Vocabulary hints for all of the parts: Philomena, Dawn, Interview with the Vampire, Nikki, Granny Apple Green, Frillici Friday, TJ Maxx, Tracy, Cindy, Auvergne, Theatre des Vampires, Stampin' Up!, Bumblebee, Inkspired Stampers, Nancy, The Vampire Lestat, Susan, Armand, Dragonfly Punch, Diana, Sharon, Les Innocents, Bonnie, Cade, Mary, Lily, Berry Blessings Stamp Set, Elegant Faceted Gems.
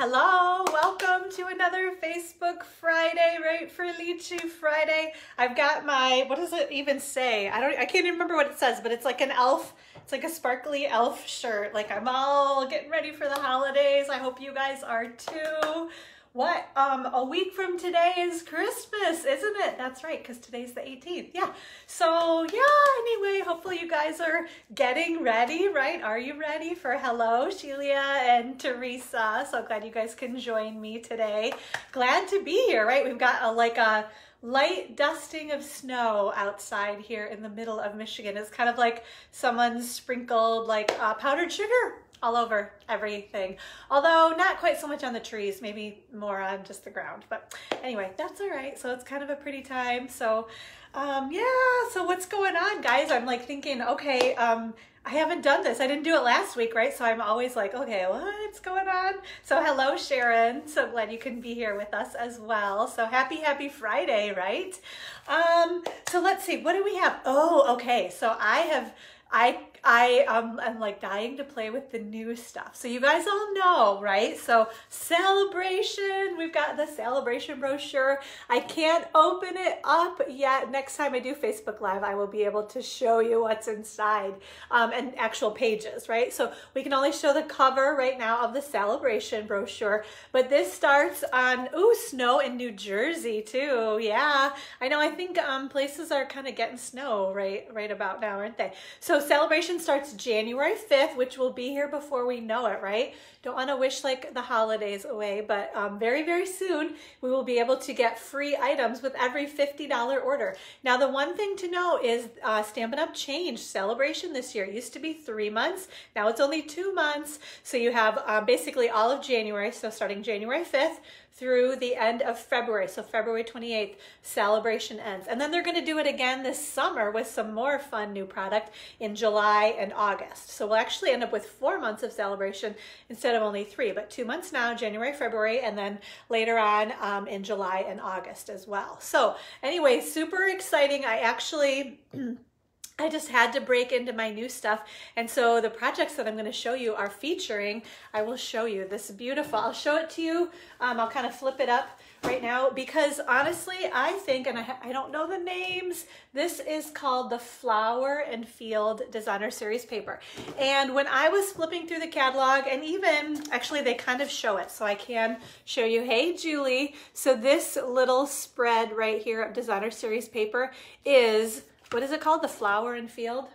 Hello, welcome to another Facebook Friday, right? Frillici Friday. I've got my, what does it even say? I can't even remember what it says, but it's like an elf, it's like a sparkly elf shirt. Like I'm all getting ready for the holidays. I hope you guys are too. What, a week from today is Christmas, isn't it? That's right, because today's the 18th, yeah. So yeah, anyway, hopefully you guys are getting ready, right? Are you ready for Hello, Sheila and Teresa? So glad you guys can join me today. Glad to be here, right? We've got a light dusting of snow outside here in the middle of Michigan. It's kind of like someone sprinkled powdered sugar all over everything. Although not quite so much on the trees, maybe more on just the ground. But anyway, that's all right. So it's kind of a pretty time. So yeah, so what's going on, guys? I'm like thinking, okay, I haven't done this. I didn't do it last week, right? So I'm always like, okay, what's going on? So hello, Sharon. So glad you can be here with us as well. So happy Friday, right? So let's see, what do we have? Oh, okay. So I'm like dying to play with the new stuff. So you guys all know, right? So celebration, we've got the celebration brochure. I can't open it up yet. Next time I do Facebook Live, I will be able to show you what's inside and actual pages, right? So we can only show the cover right now of the celebration brochure, but this starts on, ooh, snow in New Jersey too. Yeah, I know, I think places are kind of getting snow right about now, aren't they? So celebration starts January 5th, which will be here before we know it, right? Don't want to wish like the holidays away, but very, very soon we will be able to get free items with every $50 order. Now, the one thing to know is Stampin' Up! Changed celebration this year. It used to be 3 months. Now it's only 2 months. So you have basically all of January. So starting January 5th, through the end of February. So February 28th, celebration ends. And then they're gonna do it again this summer with some more fun new product in July and August. So we'll actually end up with 4 months of celebration instead of only 3, but 2 months now, January, February, and then later on in July and August as well. So anyway, super exciting. I just had to break into my new stuff. And so the projects that I'm gonna show you are featuring, I will show you this beautiful, I'll show it to you. I'll kind of flip it up right now because honestly, I think, and I don't know the names, this is called the Flower and Field Designer Series Paper. And when I was flipping through the catalog and even, actually they kind of show it, so I can show you, hey Julie. So this little spread right here of Designer Series Paper is, what is it called? The Flower and Field?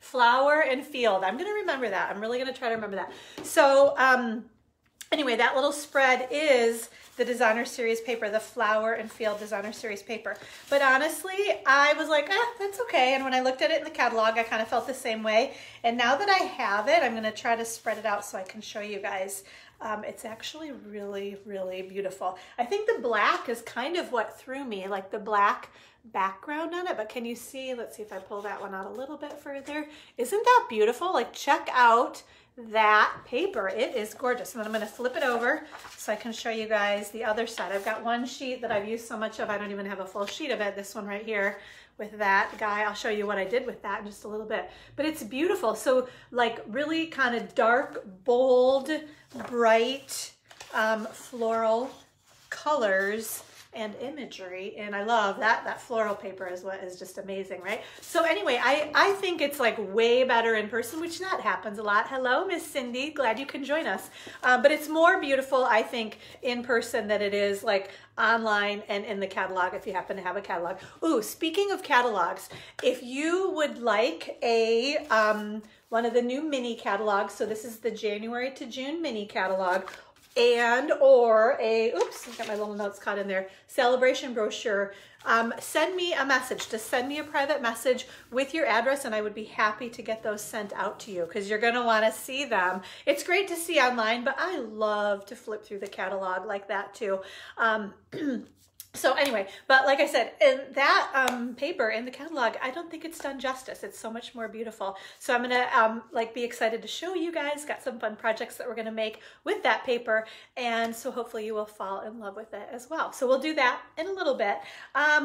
Flower and Field. I'm going to remember that. I'm really going to try to remember that. So anyway, that little spread is the Designer Series Paper, the Flower and Field Designer Series Paper. But honestly, I was like, ah, that's okay. And when I looked at it in the catalog, I kind of felt the same way. And now that I have it, I'm going to try to spread it out so I can show you guys. It's actually really, really beautiful. I think the black is kind of what threw me, like the black background on it, but can you see, let's see if I pull that one out a little bit further. Isn't that beautiful? Like check out that paper. It is gorgeous. And then I'm going to flip it over so I can show you guys the other side. I've got one sheet that I've used so much of, I don't even have a full sheet of it. This one right here with that guy. I'll show you what I did with that in just a little bit, but it's beautiful. So like really kind of dark, bold, bright, floral colors and imagery, and I love that. That floral paper is what is just amazing, right? So anyway, I think it's like way better in person, which that happens a lot. Hello, Miss Cindy, glad you can join us. But it's more beautiful, I think, in person than it is like online and in the catalog, if you happen to have a catalog. Ooh, speaking of catalogs, if you would like a, one of the new mini catalogs, so this is the January to June mini catalog, and or a, oops, I've got my little notes caught in there, celebration brochure, send me a message. Just send me a private message with your address and I would be happy to get those sent out to you because you're going to want to see them. It's great to see online, but I love to flip through the catalog like that too. So anyway, but like I said, in that paper in the catalog, I don't think it's done justice. It's so much more beautiful. So I'm gonna like be excited to show you guys. Got some fun projects that we're gonna make with that paper, and so hopefully you will fall in love with it as well. So we'll do that in a little bit.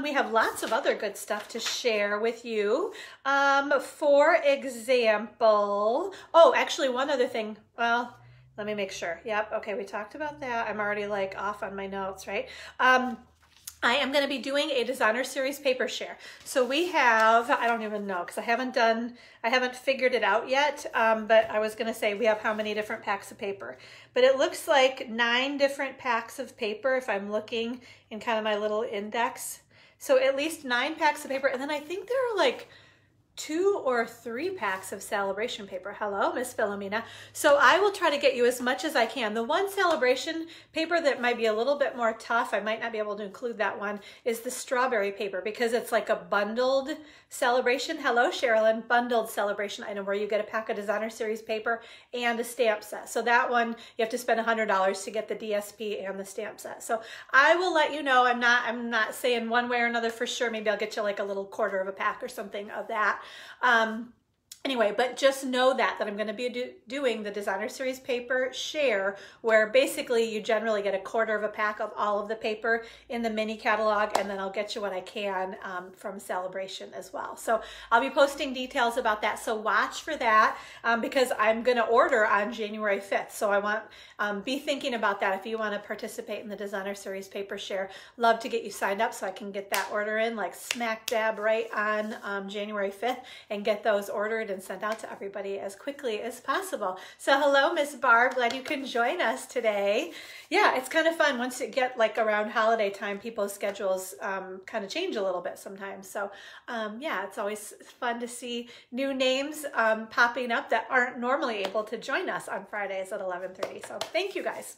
We have lots of other good stuff to share with you. For example, oh, actually one other thing. Well, Let me make sure. Yep. Okay, we talked about that. I'm already like off on my notes, right? I am going to be doing a designer series paper share. So we have, I don't even know because I haven't figured it out yet, but I was going to say we have how many different packs of paper. But it looks like 9 different packs of paper if I'm looking in kind of my little index. So at least 9 packs of paper. And then I think there are like 2 or 3 packs of celebration paper. Hello, Miss Philomena. So I will try to get you as much as I can. The one celebration paper that might be a little bit more tough, I might not be able to include that one, is the strawberry paper because it's like a bundled celebration. Hello, Sherilyn. Bundled celebration item where you get a pack of designer series paper and a stamp set. So that one, you have to spend $100 to get the DSP and the stamp set. So I will let you know. I'm not saying one way or another for sure. Maybe I'll get you like a little quarter of a pack or something of that. Anyway, but just know that I'm going to be doing the designer series paper share where basically you generally get a quarter of a pack of all of the paper in the mini catalog, and then I'll get you what I can from celebration as well. So I'll be posting details about that. So watch for that because I'm going to order on January 5th. So I want, be thinking about that if you want to participate in the designer series paper share. Love to get you signed up so I can get that order in like smack dab right on January 5th and get those ordered and sent out to everybody as quickly as possible. So hello, Miss Barb. Glad you can join us today. Yeah, it's kind of fun. Once it gets like around holiday time, people's schedules kind of change a little bit sometimes. So yeah, it's always fun to see new names popping up that aren't normally able to join us on Fridays at 11:30. So thank you guys.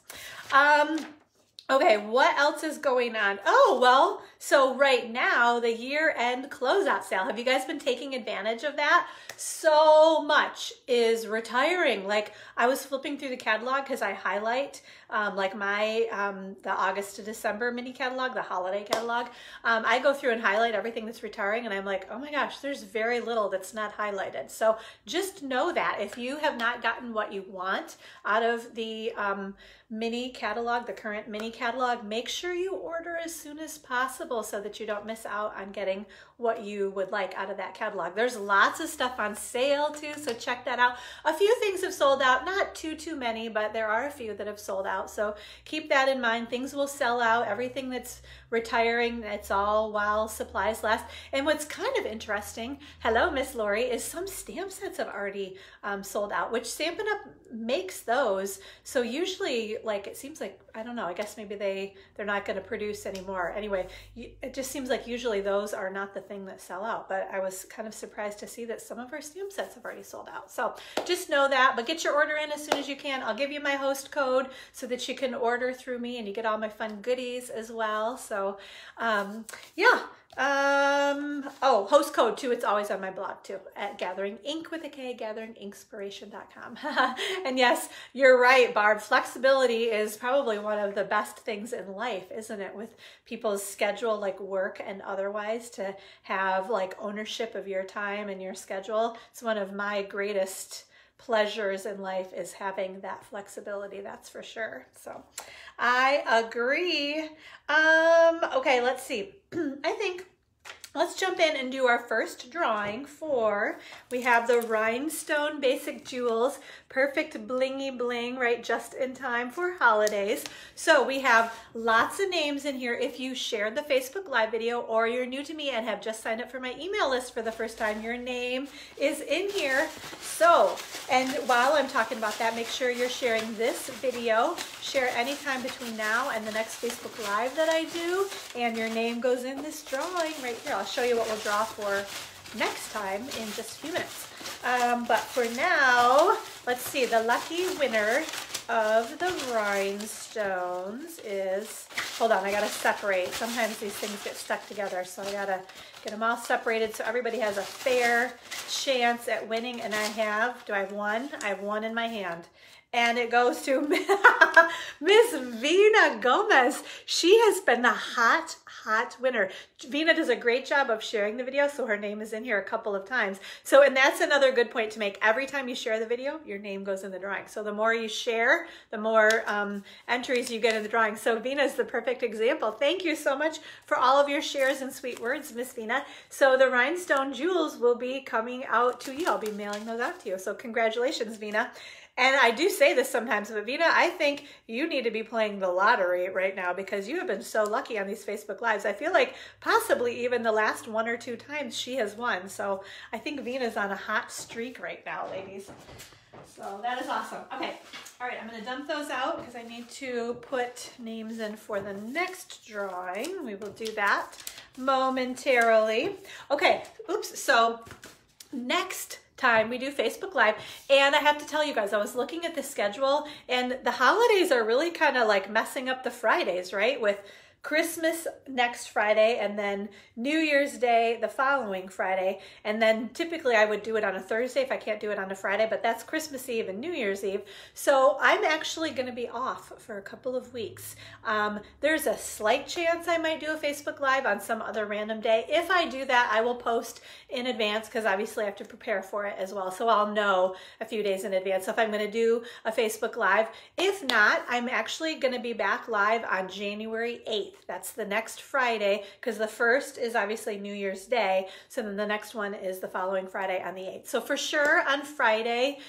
Okay, what else is going on? Oh, well, so right now, the year-end closeout sale. Have you guys been taking advantage of that? So much is retiring. Like, I was flipping through the catalog because I highlight like my, the August to December mini catalog, the holiday catalog. I go through and highlight everything that's retiring, and I'm like, oh my gosh, there's very little that's not highlighted. So just know that if you have not gotten what you want out of the mini catalog, the current mini catalog, make sure you order as soon as possible so that you don't miss out on getting what you would like out of that catalog. There's lots of stuff on sale too, so check that out. A few things have sold out, not too many, but there are a few that have sold out, so keep that in mind. Things will sell out. Everything that's retiring, it's all while supplies last. And what's kind of interesting, hello Miss Lori, is some stamp sets have already sold out, which Stampin' Up! Makes those, so usually like it seems like, I don't know, I guess maybe they're not going to produce anymore. Anyway, it just seems like usually those are not the thing that sell out, but I was kind of surprised to see that some of our stamp sets have already sold out. So just know that, but get your order in as soon as you can. I'll give you my host code so that you can order through me and you get all my fun goodies as well. So yeah. Oh, host code too. It's always on my blog too at Gathering Ink with a K, GatheringInkspiration.com. And yes, you're right, Barb. Flexibility is probably one of the best things in life, isn't it? With people's schedule, like work and otherwise, to have like ownership of your time and your schedule. It's one of my greatest pleasures in life is having that flexibility, that's for sure. So I agree. Okay, let's see. I think let's jump in and do our first drawing for, we have the Rhinestone Basic Jewels, perfect blingy bling, right? Just in time for holidays. So we have lots of names in here. If you shared the Facebook Live video or you're new to me and have just signed up for my email list for the first time, your name is in here. So, and while I'm talking about that, make sure you're sharing this video. Share anytime between now and the next Facebook Live that I do, and your name goes in this drawing right here. I'll show you what we'll draw for next time in just a few minutes. But for now, let's see, the lucky winner of the rhinestones is, hold on, I gotta separate. Sometimes these things get stuck together, so I gotta get them all separated so everybody has a fair chance at winning. And I have, do I have one? I have one in my hand. And it goes to Miss Vina Gomez. She has been the hot winner. Vina does a great job of sharing the video, so her name is in here a couple of times. So, and that's another good point to make. Every time you share the video, your name goes in the drawing. So the more you share, the more entries you get in the drawing. So Vina's the perfect example. Thank you so much for all of your shares and sweet words, Miss Vina. So the Rhinestone Jewels will be coming out to you. I'll be mailing those out to you. So congratulations, Vina. And I do say this sometimes, but Vina, I think you need to be playing the lottery right now because you have been so lucky on these Facebook Lives. I feel like possibly even the last one or two times she has won. So I think Vina's on a hot streak right now, ladies. So that is awesome. Okay, all right, I'm gonna dump those out because I need to put names in for the next drawing. We will do that momentarily. Okay, oops, so next time we do Facebook Live, and I have to tell you guys, I was looking at the schedule, and the holidays are really kind of like messing up the Fridays, right? With Christmas next Friday, and then New Year's Day the following Friday, and then typically I would do it on a Thursday if I can't do it on a Friday, but that's Christmas Eve and New Year's Eve, so I'm actually going to be off for a couple of weeks. There's a slight chance I might do a Facebook Live on some other random day. If I do that, I will post in advance because obviously I have to prepare for it as well, so I'll know a few days in advance if I'm going to do a Facebook Live. If not, I'm actually going to be back live on January 8th. That's the next Friday, because the first is obviously New Year's Day, so then the next one is the following Friday on the 8th. So for sure on Friday,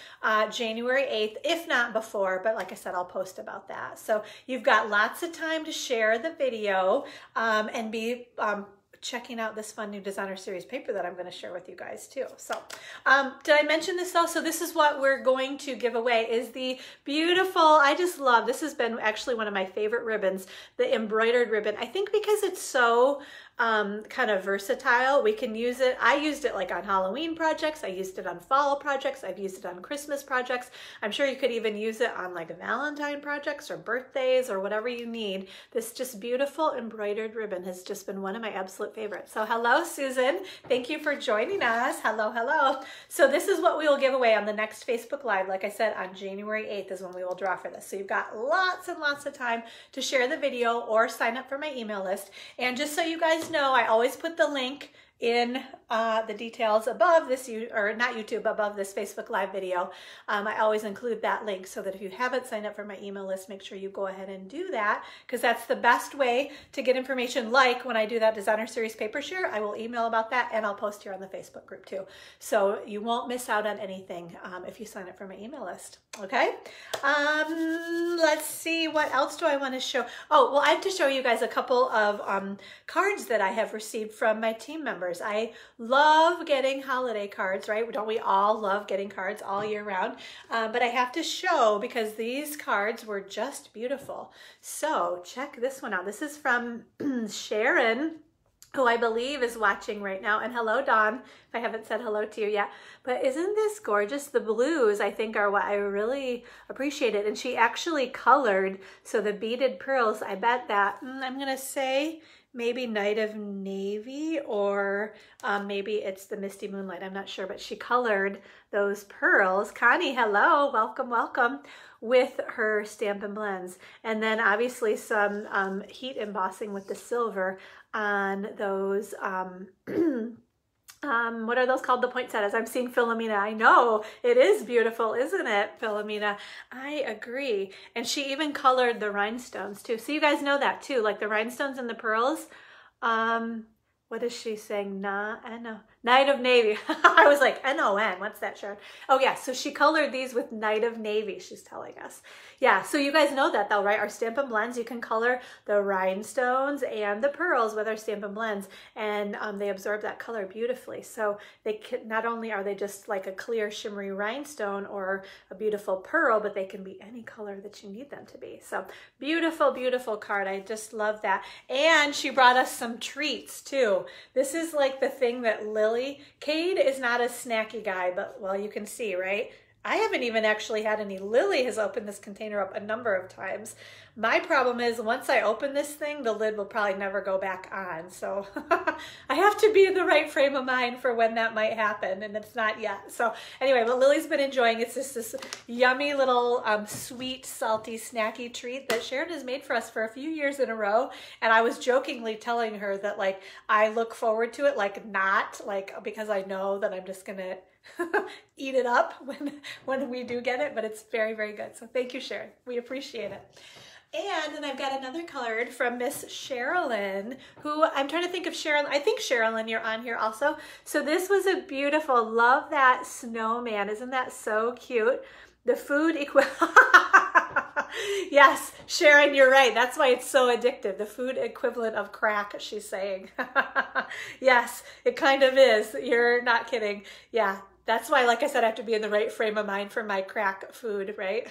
January 8th, if not before, but like I said, I'll post about that. So you've got lots of time to share the video and be checking out this fun new designer series paper that I'm going to share with you guys too. So did I mention this though? So this is what we're going to give away, is the beautiful, I just love, this has been actually one of my favorite ribbons, the embroidered ribbon. I think because it's so kind of versatile, we can use it. I used it like on Halloween projects, I used it on fall projects, I've used it on Christmas projects. I'm sure you could even use it on like Valentine projects or birthdays or whatever you need. This just beautiful embroidered ribbon has just been one of my absolute favorites. So hello, Susan. Thank you for joining us. Hello, hello. So this is what we will give away on the next Facebook Live. Like I said, on January 8th is when we will draw for this. So you've got lots and lots of time to share the video or sign up for my email list. And just so you guys know, I always put the link in the details above this, above this Facebook Live video. I always include that link so that if you haven't signed up for my email list, make sure you go ahead and do that, because that's the best way to get information. Like when I do that designer series paper share, I will email about that and I'll post here on the Facebook group too. So you won't miss out on anything if you sign up for my email list. Okay, let's see, what else do I want to show? Oh, well, I have to show you guys a couple of cards that I have received from my team members. I love getting holiday cards, right? Don't we all love getting cards all year round? But I have to show, because these cards were just beautiful. So check this one out. This is from Sharon, who I believe is watching right now. And hello, Dawn, if I haven't said hello to you yet. But isn't this gorgeous? The blues, I think, are what I really appreciated. And she actually colored, so the beaded pearls, I bet that, I'm gonna say, maybe Night of Navy, or maybe it's the Misty Moonlight, I'm not sure, but she colored those pearls. Connie, hello, welcome, welcome, with her Stampin' Blends. And then obviously some heat embossing with the silver on those, what are those called? The poinsettias. I'm seeing Philomena. I know. It is beautiful, isn't it, Philomena? I agree. And she even colored the rhinestones too. So you guys know that too, like the rhinestones and the pearls. What is she saying? Nah, I know. Night of Navy. I was like, N-O-N, what's that, Sharon? Oh yeah, so she colored these with Night of Navy, she's telling us. Yeah, so you guys know that though, right? Our Stampin' Blends, you can color the rhinestones and the pearls with our Stampin' Blends, and they absorb that color beautifully. So they can, not only are they just like a clear shimmery rhinestone or a beautiful pearl, but they can be any color that you need them to be. So beautiful, beautiful card. I just love that. And she brought us some treats too. This is like the thing that Lily, Cade is not a snacky guy, but well, you can see, right? I haven't even actually had any. Lily has opened this container up a number of times. My problem is once I open this thing, the lid will probably never go back on. So I have to be in the right frame of mind for when that might happen, and it's not yet. So anyway, what Lily's been enjoying, it's just this yummy little sweet, salty, snacky treat that Sharon has made for us for a few years in a row. And I was jokingly telling her that like, I look forward to it, like not, like because I know that I'm just gonna eat it up when we do get it, but it's very, very good. So thank you, Sharon. We appreciate it. And then I've got another colored from Miss Sherilyn, who I'm trying to think of. Sherilyn, I think Sherilyn, you're on here also. So this was a beautiful, love that snowman. Isn't that so cute? The food equal. Yes, Sharon, you're right. That's why it's so addictive. The food equivalent of crack, she's saying. Yes, it kind of is. You're not kidding. Yeah, that's why, like I said, I have to be in the right frame of mind for my crack food, right?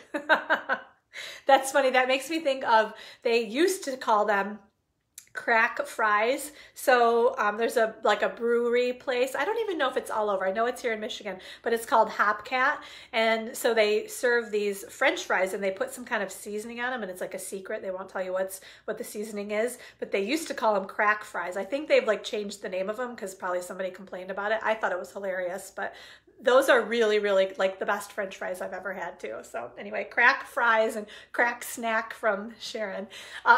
That's funny. That makes me think of, they used to call them crack fries. So there's like a brewery place. I don't even know if it's all over. I know it's here in Michigan, but it's called Hopcat. And so they serve these French fries and they put some kind of seasoning on them, and it's like a secret. They won't tell you what the seasoning is, but they used to call them crack fries. I think they've like changed the name of them because probably somebody complained about it. I thought it was hilarious, but those are really, really like the best French fries I've ever had too. So anyway, crack fries and crack snack from Sharon.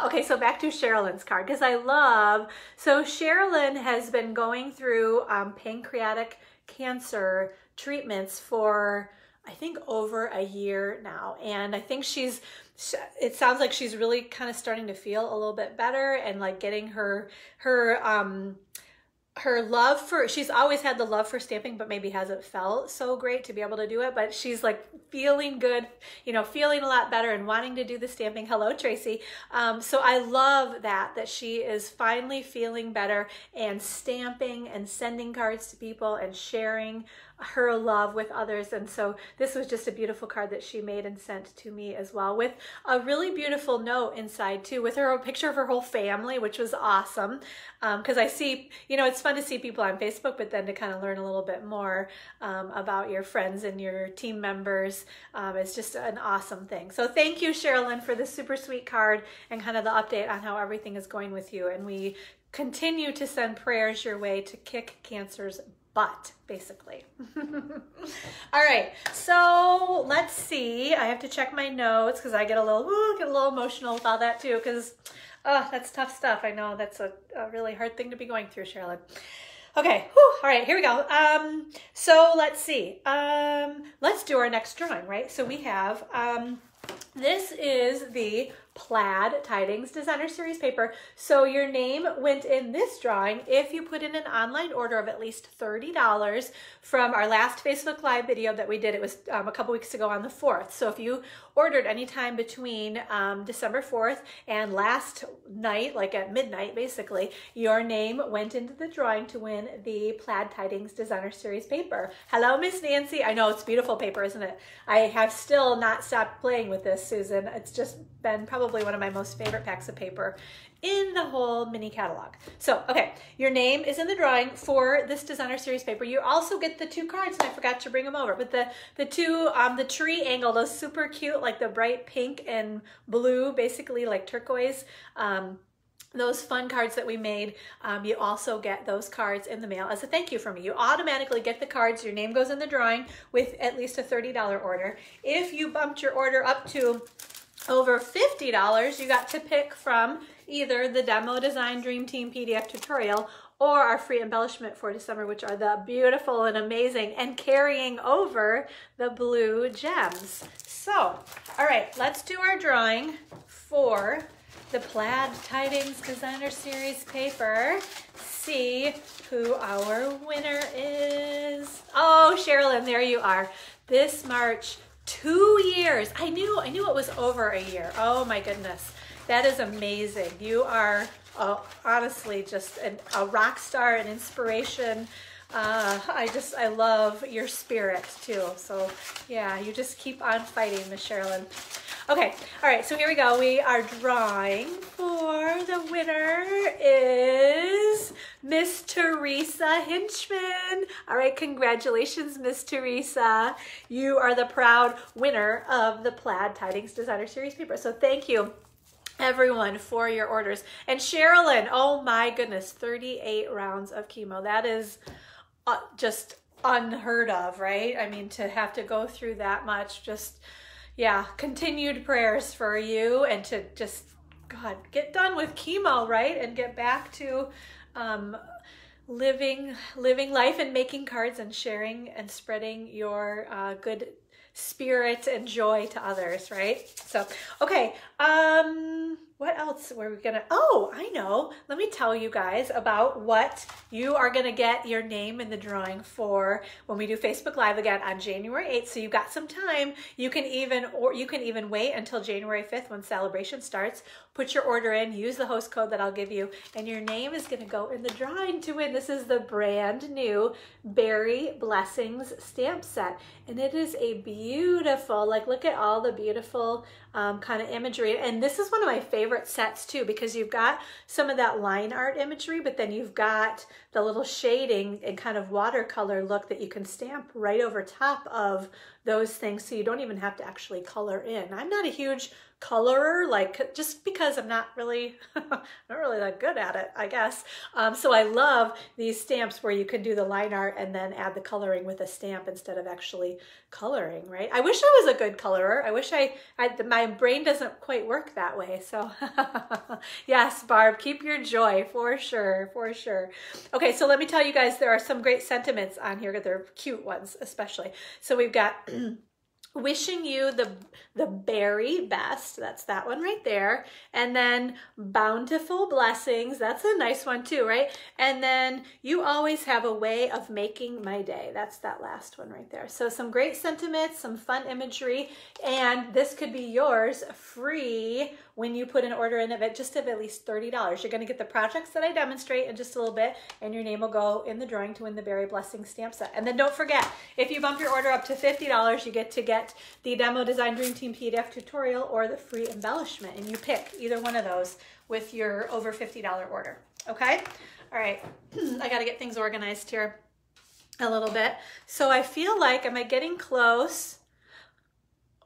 Okay, so back to Sherilyn's card, because I love, so Sherilyn has been going through pancreatic cancer treatments for, I think, over a year now. And I think she's, it sounds like she's really kind of starting to feel a little bit better and like getting her love for, she's always had the love for stamping, but maybe hasn't felt so great to be able to do it, but she's like feeling good, you know, feeling a lot better and wanting to do the stamping. Hello, Tracy. So I love that she is finally feeling better and stamping and sending cards to people and sharing her love with others. And so this was just a beautiful card that she made and sent to me as well, with a really beautiful note inside too, with her, a picture of her whole family, which was awesome. Because I see, you know, it's fun to see people on Facebook, but then to kind of learn a little bit more about your friends and your team members is just an awesome thing. So thank you, Sherilyn, for this super sweet card and kind of the update on how everything is going with you. And we continue to send prayers your way to kick cancer's butt, basically. All right, so let's see. I have to check my notes because I get a little emotional with all that too, because that's tough stuff. I know that's a really hard thing to be going through, Sherilyn. Okay, whew, all right, here we go. So let's see. Let's do our next drawing, right? So we have, this is the Plaid Tidings Designer Series Paper. So your name went in this drawing if you put in an online order of at least $30 from our last Facebook Live video that we did. It was a couple weeks ago on the 4th. So if you ordered anytime between December 4th and last night, like at midnight basically, your name went into the drawing to win the Plaid Tidings Designer Series Paper. Hello, Miss Nancy. I know, it's beautiful paper, isn't it? I have still not stopped playing with this, Susan. It's just been probably one of my most favorite packs of paper in the whole mini catalog. So, okay, your name is in the drawing for this Designer Series Paper. You also get the two cards, and I forgot to bring them over, but the two, the tree angle, those super cute, like the bright pink and blue, basically like turquoise, those fun cards that we made, you also get those cards in the mail as a thank you from me. You automatically get the cards. Your name goes in the drawing with at least a $30 order. If you bumped your order up to over $50, you got to pick from either the Demo Design Dream Team PDF tutorial or our free embellishment for December, which are the beautiful and amazing and carrying over the blue gems. So, all right, let's do our drawing for the Plaid Tidings Designer Series Paper. See who our winner is. Oh, Sherilyn, there you are. This March, 2 years. I knew it was over a year. Oh my goodness. That is amazing. You are honestly just a rock star, an inspiration. I love your spirit too. So yeah, you just keep on fighting, Miss Sherilyn. Okay, all right, so here we go. We are drawing for the winner is Miss Teresa Hinchman. All right, congratulations, Miss Teresa. You are the proud winner of the Plaid Tidings Designer Series Paper. So thank you, everyone, for your orders. And Sherilyn, oh my goodness, 38 rounds of chemo. That is just unheard of, right? I mean, to have to go through that much, just... yeah, continued prayers for you and to just, God, get done with chemo, right? And get back to living life and making cards and sharing and spreading your good spirit and joy to others, right? So, okay, What else were we gonna, oh, I know. Let me tell you guys about what you are gonna get your name in the drawing for when we do Facebook Live again on January 8th. So you've got some time. You can even wait until January 5th when celebration starts. Put your order in, use the host code that I'll give you, and your name is gonna go in the drawing to win. This is the brand new Berry Blessings Stamp Set. And it is a beautiful, like look at all the beautiful kind of imagery. And this is one of my favorite sets too, because you've got some of that line art imagery, but then you've got the little shading and kind of watercolor look that you can stamp right over top of those things, so you don't even have to actually color in. I'm not a huge colorer, like just because I'm not really that good at it, I guess. So I love these stamps where you can do the line art and then add the coloring with a stamp instead of actually coloring, right? I wish I was a good colorer. I wish my brain doesn't quite work that way. So yes, Barb, keep your joy for sure, for sure. Okay, so let me tell you guys, there are some great sentiments on here. They're cute ones, especially. So we've got wishing you the berry best, that's that one right there, and then bountiful blessings, that's a nice one too, right? And then you always have a way of making my day, that's that last one right there. So some great sentiments, some fun imagery, and this could be yours free when you put an order in of it, just of at least $30. You're gonna get the projects that I demonstrate in just a little bit, and your name will go in the drawing to win the Berry Blessing Stamp Set. And then don't forget, if you bump your order up to $50, you get to get the Demo Design Dream Team PDF tutorial or the free embellishment, and you pick either one of those with your over $50 order, okay? All right, I gotta get things organized here a little bit. So I feel like, am I getting close?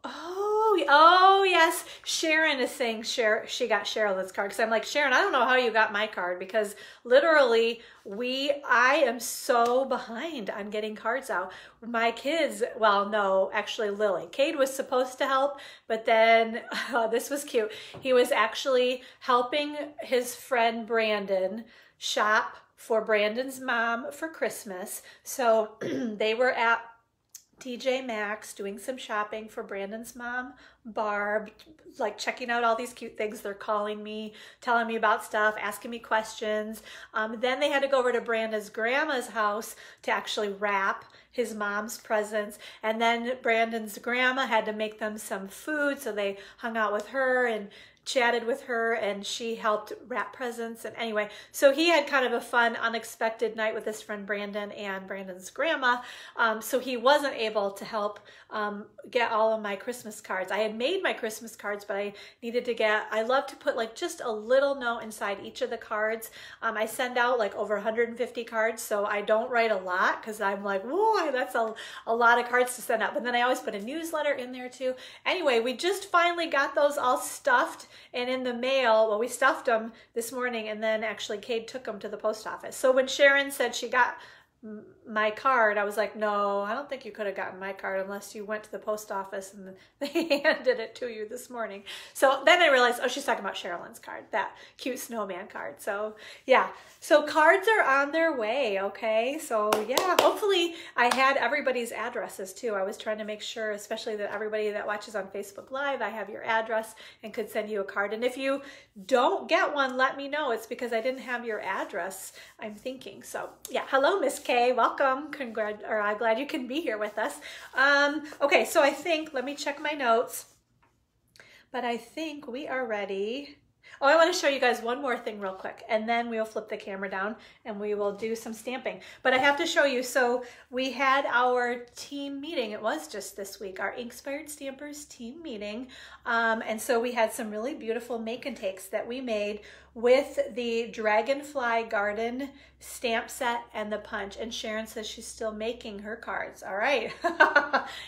Oh yes, Sharon is saying she got Sherilyn's card, because I'm like, Sharon, I don't know how you got my card, because literally I am so behind on getting cards out. My kids, well, no, actually Lily. Cade was supposed to help, but then, oh, this was cute. He was actually helping his friend Brandon shop for Brandon's mom for Christmas. So they were at TJ Maxx doing some shopping for Brandon's mom, Barb, like checking out all these cute things. They're calling me, telling me about stuff, asking me questions. Then they had to go over to Brandon's grandma's house to actually wrap his mom's presents. And then Brandon's grandma had to make them some food, so they hung out with her and chatted with her, and she helped wrap presents. And anyway, so he had kind of a fun, unexpected night with his friend Brandon and Brandon's grandma. So he wasn't able to help get all of my Christmas cards. I had made my Christmas cards, but I needed to get, I love to put like just a little note inside each of the cards. I send out like over 150 cards, so I don't write a lot, because I'm like, whoa, that's a lot of cards to send out. But then I always put a newsletter in there too. Anyway, we just finally got those all stuffed and in the mail. Well, we stuffed them this morning, and then actually Cade took them to the post office. So when Sharon said she got my card, I was like, no, I don't think you could have gotten my card unless you went to the post office and they handed it to you this morning. So then I realized, oh, she's talking about Sherilyn's card, that cute snowman card. So yeah, so cards are on their way, okay? So yeah, hopefully I had everybody's addresses too. I was trying to make sure, especially that everybody that watches on Facebook Live, I have your address and could send you a card. And if you don't get one, let me know. It's because I didn't have your address, I'm thinking. So yeah, hello, Miss K. Okay, welcome. I'm glad you can be here with us. Okay, so I think, let me check my notes, but I think we are ready. Oh, I want to show you guys one more thing real quick, and then we'll flip the camera down and we will do some stamping. But I have to show you, so we had our team meeting. It was just this week, our Inkspired Stampers team meeting. And so we had some really beautiful make and takes that we made with the Dragonfly Garden stamp set and the punch. And Sharon says she's still making her cards. All right.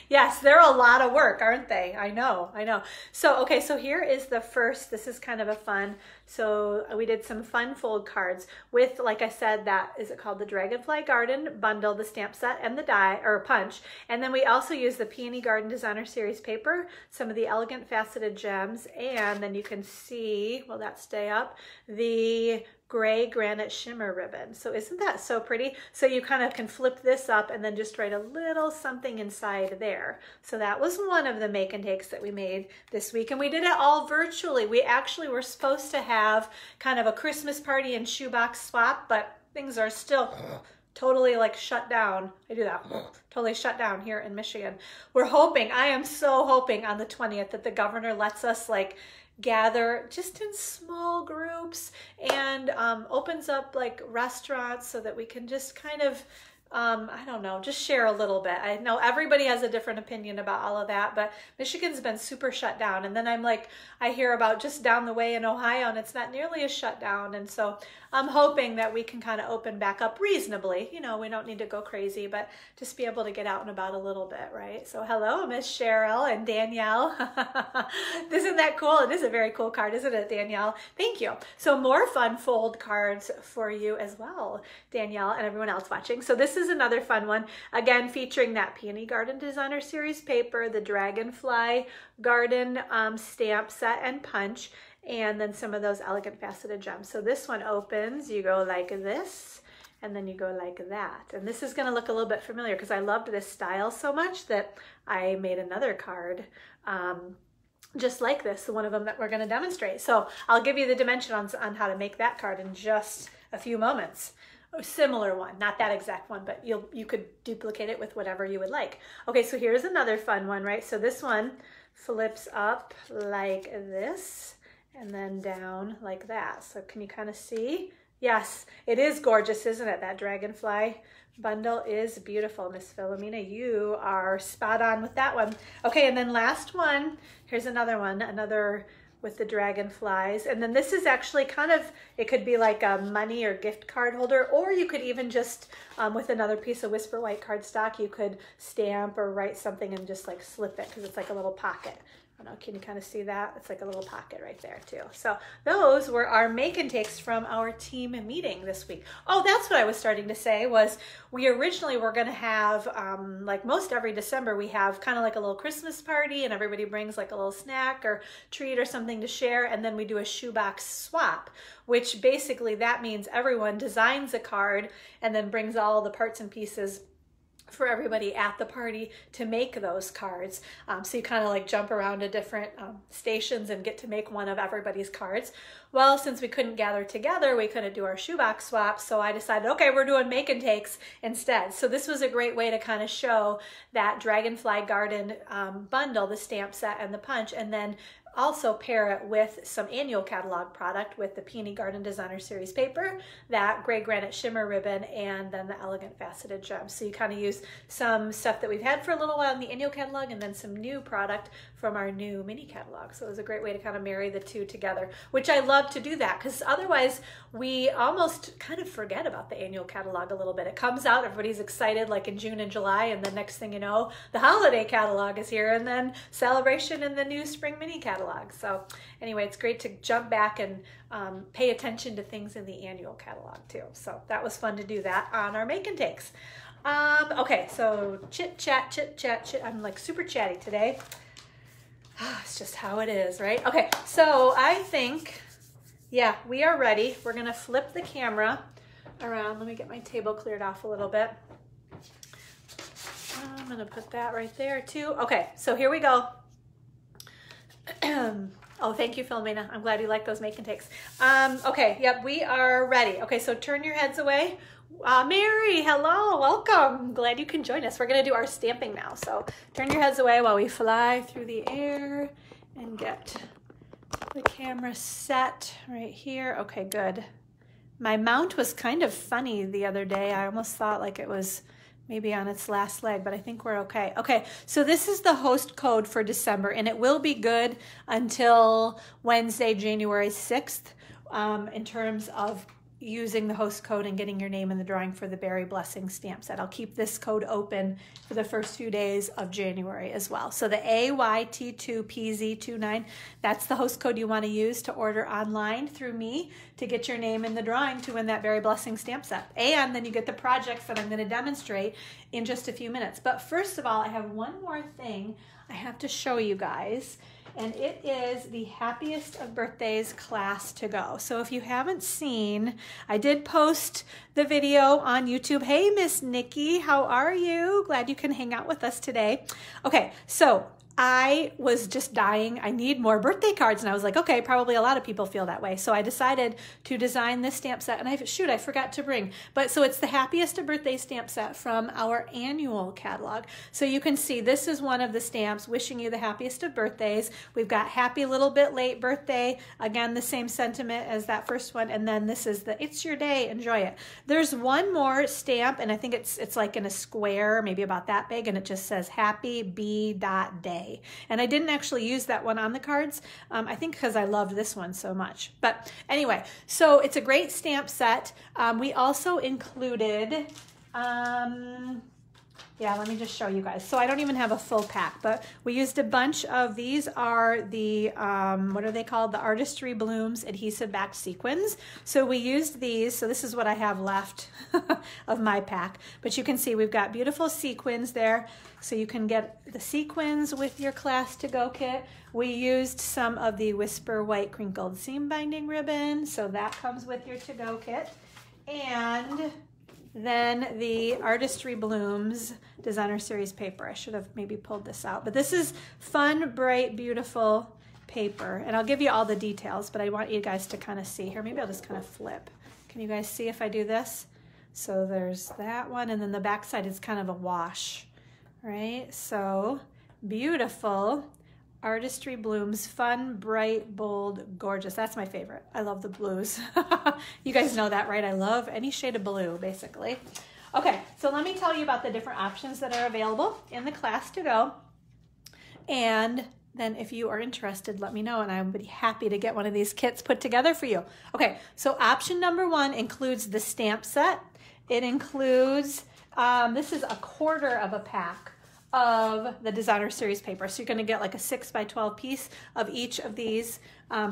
Yes, they're a lot of work, aren't they? I know, I know. So, okay, so here is the first. This is kind of a fun. So we did some fun fold cards with, like I said, that is it called the Dragonfly Garden bundle, the stamp set and the die or punch. And then we also use the Peony Garden Designer Series Paper, some of the Elegant Faceted Gems, and then you can see, will that stay up? The Gray Granite Shimmer Ribbon. So isn't that so pretty? So you kind of can flip this up and then just write a little something inside there. So that was one of the make and takes that we made this week, and we did it all virtually. We actually were supposed to have kind of a Christmas party and shoebox swap, but things are still totally like shut down. I do that. Totally shut down here in Michigan. We're hoping, I am so hoping on the 20th that the governor lets us like gather just in small groups and opens up like restaurants so that we can just kind of, I don't know, just share a little bit. I know everybody has a different opinion about all of that, but Michigan's been super shut down. And then I'm like, I hear about just down the way in Ohio and it's not nearly as shut down. And so I'm hoping that we can kind of open back up reasonably. You know, we don't need to go crazy, but just be able to get out and about a little bit, right? So hello, Miss Cheryl and Danielle. Isn't that cool? It is a very cool card, isn't it, Danielle? Thank you. So more fun fold cards for you as well, Danielle, and everyone else watching. So this is another fun one, again, featuring that Peony Garden Designer Series Paper, the Dragonfly Garden Stamp Set and Punch, and then some of those Elegant Faceted Gems. So this one opens, you go like this, and then you go like that. And this is gonna look a little bit familiar because I loved this style so much that I made another card just like this, one of them that we're gonna demonstrate. So I'll give you the dimensions on how to make that card in just a few moments. A similar one, not that exact one, but you could duplicate it with whatever you would like. Okay, so here's another fun one, right? So this one flips up like this and then down like that. So can you kind of see? Yes, it is gorgeous, isn't it? That dragonfly bundle is beautiful, Miss Philomena. You are spot on with that one. Okay, and then last one, here's another one, another with the dragonflies. And then this is actually kind of, it could be like a money or gift card holder, or you could even just, with another piece of Whisper White cardstock, you could stamp or write something and just like slip it, because it's like a little pocket. I don't know, can you kind of see that? It's like a little pocket right there too. So those were our make and takes from our team meeting this week. Oh, that's what I was starting to say, was we originally were gonna have, like most every December, we have kind of like a little Christmas party and everybody brings like a little snack or treat or something to share, and then we do a shoebox swap, which basically that means everyone designs a card and then brings all the parts and pieces for everybody at the party to make those cards. So you kind of like jump around to different stations and get to make one of everybody's cards. Well, since we couldn't gather together, we couldn't do our shoebox swap, so I decided, okay, we're doing make and takes instead. So this was a great way to kind of show that Dragonfly Garden bundle, the stamp set and the punch, and then also pair it with some annual catalog product with the Peony Garden Designer Series Paper, that Gray Granite Shimmer Ribbon, and then the Elegant Faceted Gems. So you kind of use some stuff that we've had for a little while in the annual catalog and then some new product from our new mini catalog. So it was a great way to kind of marry the two together, which I love to do that, because otherwise we almost kind of forget about the annual catalog a little bit. It comes out, everybody's excited like in June and July, and the next thing you know, the holiday catalog is here, and then celebration and the new spring mini catalog. So anyway, it's great to jump back and pay attention to things in the annual catalog too. So that was fun to do that on our make and takes. Okay, so chit chat. I'm like super chatty today. It's just how it is, right? Okay, so I think, yeah, we are ready. We're gonna flip the camera around. Let me get my table cleared off a little bit. I'm gonna put that right there too. Okay, so here we go. Oh, thank you, Philomena. I'm glad you like those make and takes. Okay, yep, we are ready. Okay, so turn your heads away. Mary, hello, welcome. Glad you can join us. We're gonna do our stamping now. So turn your heads away while we fly through the air and get the camera set right here. Okay, good. My mount was kind of funny the other day. I almost thought like it was maybe on its last leg, but I think we're okay. Okay, so this is the host code for December, and it will be good until Wednesday, January 6th, in terms of using the host code and getting your name in the drawing for the Berry Blessings Stamp Set. I'll keep this code open for the first few days of January as well. So the AYT2PZ29, that's the host code you want to use to order online through me to get your name in the drawing to win that Berry Blessings Stamp Set. And then you get the projects that I'm going to demonstrate in just a few minutes. But first of all, I have one more thing I have to show you guys, and it is the Happiest of Birthdays class to go. So if you haven't seen, I did post the video on YouTube. Hey, Miss Nikki, how are you? Glad you can hang out with us today. Okay, so I was just dying. I need more birthday cards. And I was like, okay, probably a lot of people feel that way. So I decided to design this stamp set. And I forgot to bring. But so it's the Happiest of Birthday stamp set from our annual catalog. So you can see this is one of the stamps, wishing you the happiest of birthdays. We've got happy little bit late birthday. Again, the same sentiment as that first one. And then this is the it's your day, enjoy it. There's one more stamp, and I think it's like in a square, maybe about that big, and it just says happy b.day. And I didn't actually use that one on the cards, I think because I loved this one so much. But anyway, so it's a great stamp set. We also included, yeah, let me just show you guys. So I don't even have a full pack, but we used a bunch of these are the, what are they called? The Artistry Blooms Adhesive Back Sequins. So we used these. So this is what I have left of my pack. But you can see we've got beautiful sequins there. So you can get the sequins with your class to go kit. We used some of the Whisper White Crinkled Seam Binding Ribbon. So that comes with your to go kit. And then the Artistry Blooms Designer Series Paper. I should have maybe pulled this out, but this is fun, bright, beautiful paper. And I'll give you all the details, but I want you guys to kind of see here. Maybe I'll just kind of flip. Can you guys see if I do this? So there's that one, and then the backside is kind of a wash, right? So beautiful. Artistry Blooms, fun, bright, bold, gorgeous. That's my favorite. I love the blues. You guys know that, right? I love any shade of blue, basically. Okay, so let me tell you about the different options that are available in the class to go. And then if you are interested, let me know, and I would be happy to get one of these kits put together for you. Okay, so option number one includes the stamp set. It includes, this is a quarter of a pack of the Designer Series Paper. So you're gonna get like a 6 by 12 piece of each of these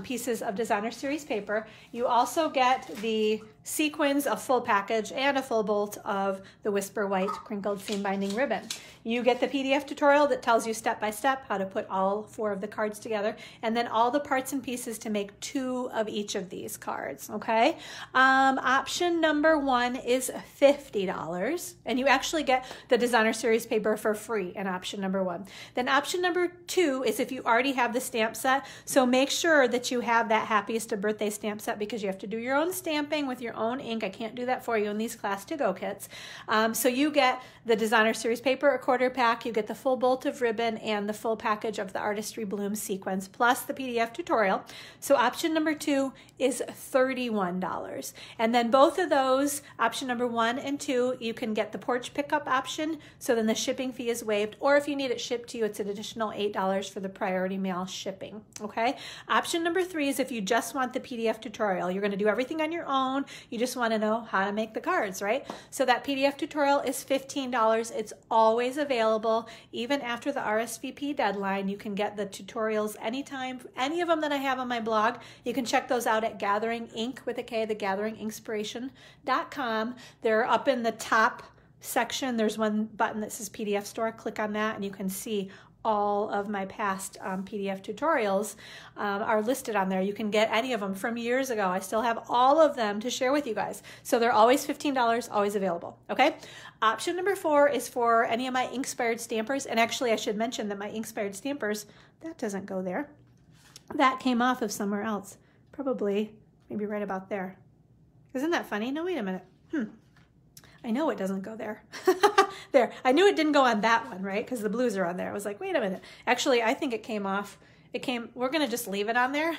pieces of Designer Series Paper. You also get the sequins, a full package, and a full bolt of the Whisper White Crinkled Seam Binding Ribbon. You get the PDF tutorial that tells you step-by-step how to put all four of the cards together, and then all the parts and pieces to make two of each of these cards, okay? Option number one is $50, and you actually get the Designer Series Paper for free in option number one. Then option number two is if you already have the stamp set, so make sure that you have that Happiest of Birthday stamp set because you have to do your own stamping with your own ink. I can't do that for you in these class to go kits. So you get the Designer Series Paper, a quarter pack, you get the full bolt of ribbon and the full package of the Artistry Bloom sequence plus the PDF tutorial. So option number two is $31. And then both of those, option number one and two, you can get the porch pickup option. So then the shipping fee is waived, or if you need it shipped to you, it's an additional $8 for the priority mail shipping, okay? Option number three is if you just want the PDF tutorial. You're gonna do everything on your own. You just want to know how to make the cards, right? So that PDF tutorial is $15. It's always available. Even after the RSVP deadline, you can get the tutorials anytime. Any of them that I have on my blog, you can check those out at Gathering Ink with a K, the GatheringInkspiration.com. They're up in the top section. There's one button that says PDF Store. Click on that and you can see all of my past PDF tutorials are listed on there. You can get any of them from years ago. I still have all of them to share with you guys. So they're always $15, always available, okay? Option number four is for any of my Inkspired Stampers, and actually I should mention that my Inkspired Stampers, that doesn't go there. That came off of somewhere else, probably maybe right about there. Isn't that funny? No, wait a minute. I know it doesn't go there. There, I knew it didn't go on that one, right? Because the blues are on there. I was like, wait a minute. Actually, I think it came off. We're gonna just leave it on there.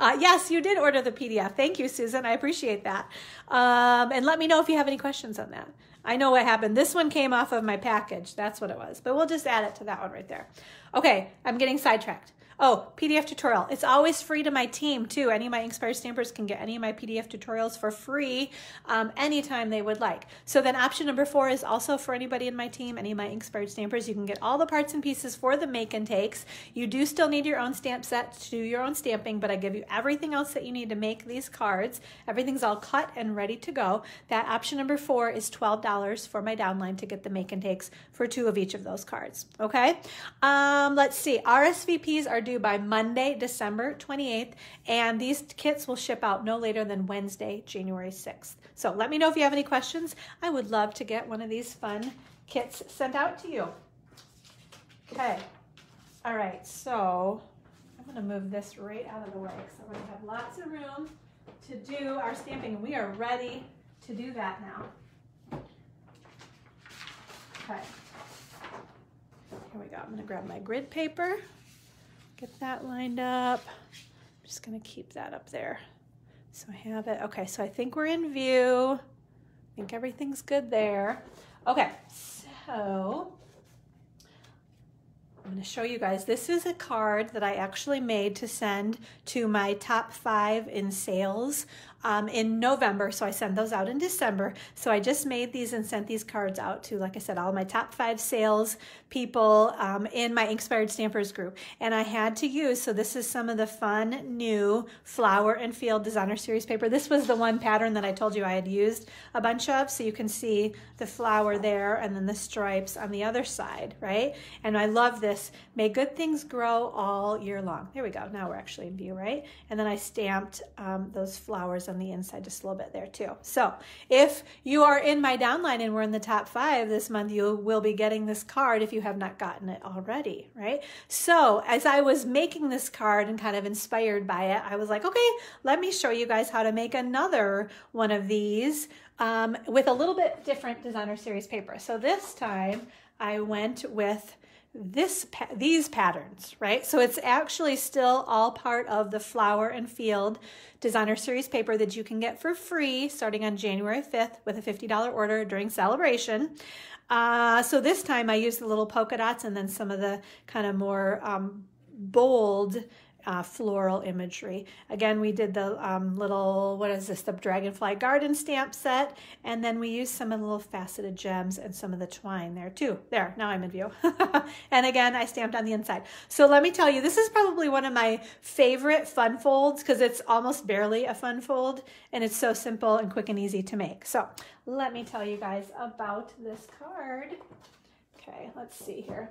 Yes, you did order the PDF. Thank you, Susan, I appreciate that. And let me know if you have any questions on that. I know what happened. This one came off of my package. That's what it was, but we'll just add it to that one right there. Okay, I'm getting sidetracked. Oh, PDF tutorial. It's always free to my team too. Any of my Inkspired Stampers can get any of my PDF tutorials for free anytime they would like. So then option number 4 is also for anybody in my team, any of my Inkspired Stampers. You can get all the parts and pieces for the make and takes. You do still need your own stamp set to do your own stamping, but I give you everything else that you need to make these cards. Everything's all cut and ready to go. That option number 4 is $12 for my downline to get the make and takes for 2 of each of those cards, okay? Let's see, RSVPs are due by Monday, December 28th, and these kits will ship out no later than Wednesday, January 6th. So let me know if you have any questions. I would love to get one of these fun kits sent out to you. Okay, all right, so I'm gonna move this right out of the way because I'm gonna have lots of room to do our stamping. We are ready to do that now. Okay, here we go. I'm gonna grab my grid paper. Get that lined up. I'm just gonna keep that up there. So I have it, okay, so I think we're in view. I think everything's good there. Okay, so I'm gonna show you guys, this is a card that I actually made to send to my top 5 in sales in November, so I send those out in December. So I just made these and sent these cards out to, like I said, all my top 5 sales people in my Inkspired Stampers group. And I had to use, so this is some of the fun new Flower and Field Designer Series paper. This was the one pattern that I told you I had used a bunch of, so you can see the flower there and then the stripes on the other side, right? And I love this. May good things grow all year long. There we go, now we're actually in view, right? And then I stamped those flowers on the inside just a little bit there too. So if you are in my downline and we're in the top 5 this month, you will be getting this card if you have not gotten it already, right? So as I was making this card and kind of inspired by it, I was like, okay, let me show you guys how to make another one of these with a little bit different designer series paper. So this time I went with these patterns, right? So it's actually still all part of the Flower and Field Designer Series paper that you can get for free starting on January 5th with a $50 order during celebration. So this time I used the little polka dots and then some of the kind of more bold floral imagery. Again, we did the little, what is this, the Dragonfly Garden stamp set, and then we used some of the little faceted gems and some of the twine there too. There, now I'm in view. And again, I stamped on the inside. So let me tell you, this is probably one of my favorite fun folds because it's almost barely a fun fold, and it's so simple and quick and easy to make. So let me tell you guys about this card. Okay, let's see here.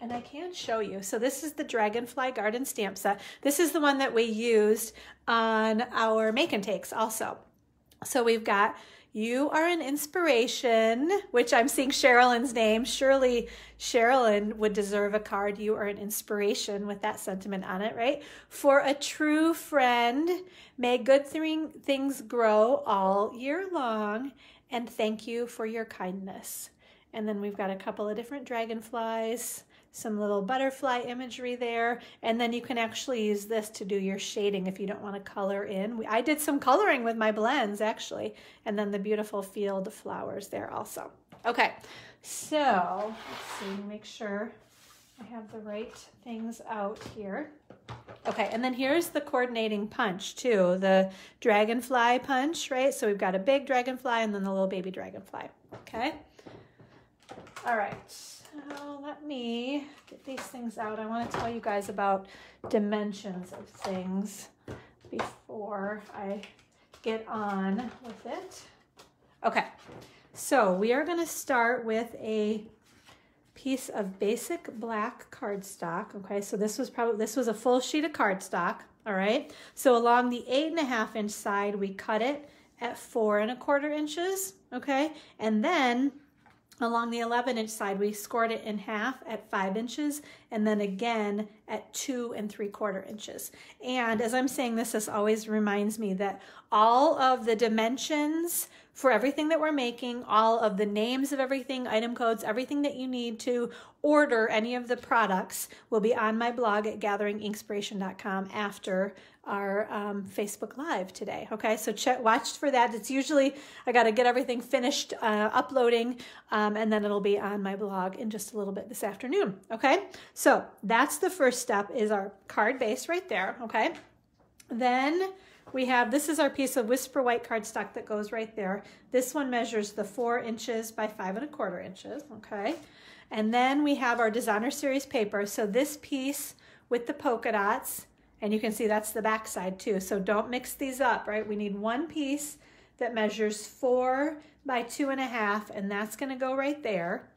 And I can show you. So this is the Dragonfly Garden stamp set. This is the one that we used on our make and takes also. So we've got, you are an inspiration, which I'm seeing Sherilyn's name. Surely Sherilyn would deserve a card. You are an inspiration with that sentiment on it, right? For a true friend, may good things grow all year long, and thank you for your kindness. And then we've got a couple of different dragonflies, some little butterfly imagery there, and then you can actually use this to do your shading if you don't want to color in. I did some coloring with my blends actually, and then the beautiful field flowers there also. Okay, so let's see, make sure I have the right things out here. Okay, and then here's the coordinating punch too, the dragonfly punch, right? So we've got a big dragonfly and then the little baby dragonfly, okay? All right. So let me get these things out. I want to tell you guys about dimensions of things before I get on with it. Okay, so we are going to start with a piece of Basic Black cardstock. Okay, so this was a full sheet of cardstock. All right, so along the 8.5-inch side, we cut it at 4.25 inches. Okay, and then along the 11-inch side, we scored it in half at 5 inches, and then again at 2.75 inches. And as I'm saying this always reminds me that all of the dimensions for everything that we're making, all of the names of everything, item codes, everything that you need to order any of the products will be on my blog at gatheringinkspiration.com after our Facebook Live today. Okay, so watch for that. It's usually, I gotta get everything finished uploading, and then it'll be on my blog in just a little bit this afternoon. Okay, So that's the first step, is our card base right there, okay? Then we have, this is our piece of Whisper White cardstock that goes right there. This one measures the 4 inches by 5 1/4 inches, okay? And then we have our Designer Series paper. So this piece with the polka dots, and you can see that's the back side too, so don't mix these up, right? We need one piece that measures 4 by 2 1/2, and that's gonna go right there.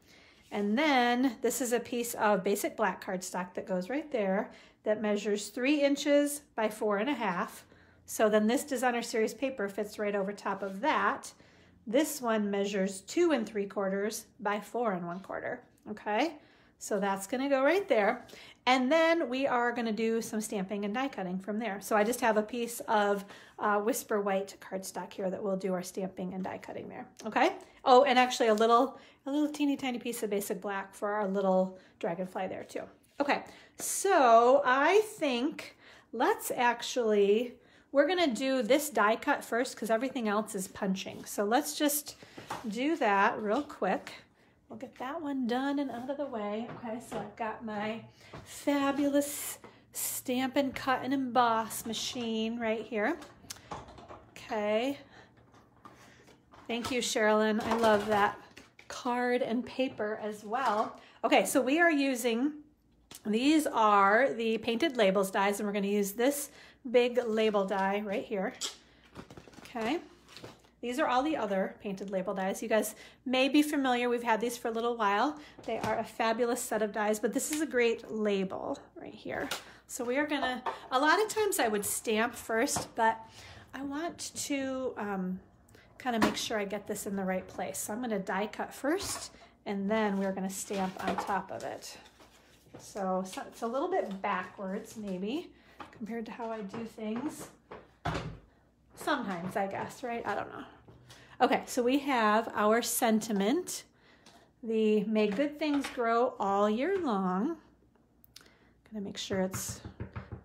And then this is a piece of Basic Black cardstock that goes right there that measures 3 inches by 4 1/2. So then this Designer Series paper fits right over top of that. This one measures 2 3/4 by 4 1/4, okay? So that's gonna go right there. And then we are gonna do some stamping and die cutting from there. So I just have a piece of Whisper White cardstock here that we'll do our stamping and die cutting there, okay? Oh, and actually a little teeny tiny piece of Basic Black for our little dragonfly there too. Okay, so I think let's actually, we're gonna do this die cut first because everything else is punching. So let's just do that real quick. We'll get that one done and out of the way. Okay, so I've got my fabulous stamp and cut and emboss machine right here. Okay. Thank you, Sherilyn. I love that card and paper as well. Okay, so we are using, these are the painted labels dies, and we're going to use this big label die right here. Okay. These are all the other painted label dies. You guys may be familiar. We've had these for a little while. They are a fabulous set of dies, but this is a great label right here. So we are gonna, a lot of times I would stamp first, but I want to kind of make sure I get this in the right place. So I'm gonna die cut first, and then we're gonna stamp on top of it. So it's a little bit backwards maybe compared to how I do things. Sometimes, I guess, right? I don't know. Okay, so we have our sentiment, the May Good Things Grow All Year Long. Gonna make sure it's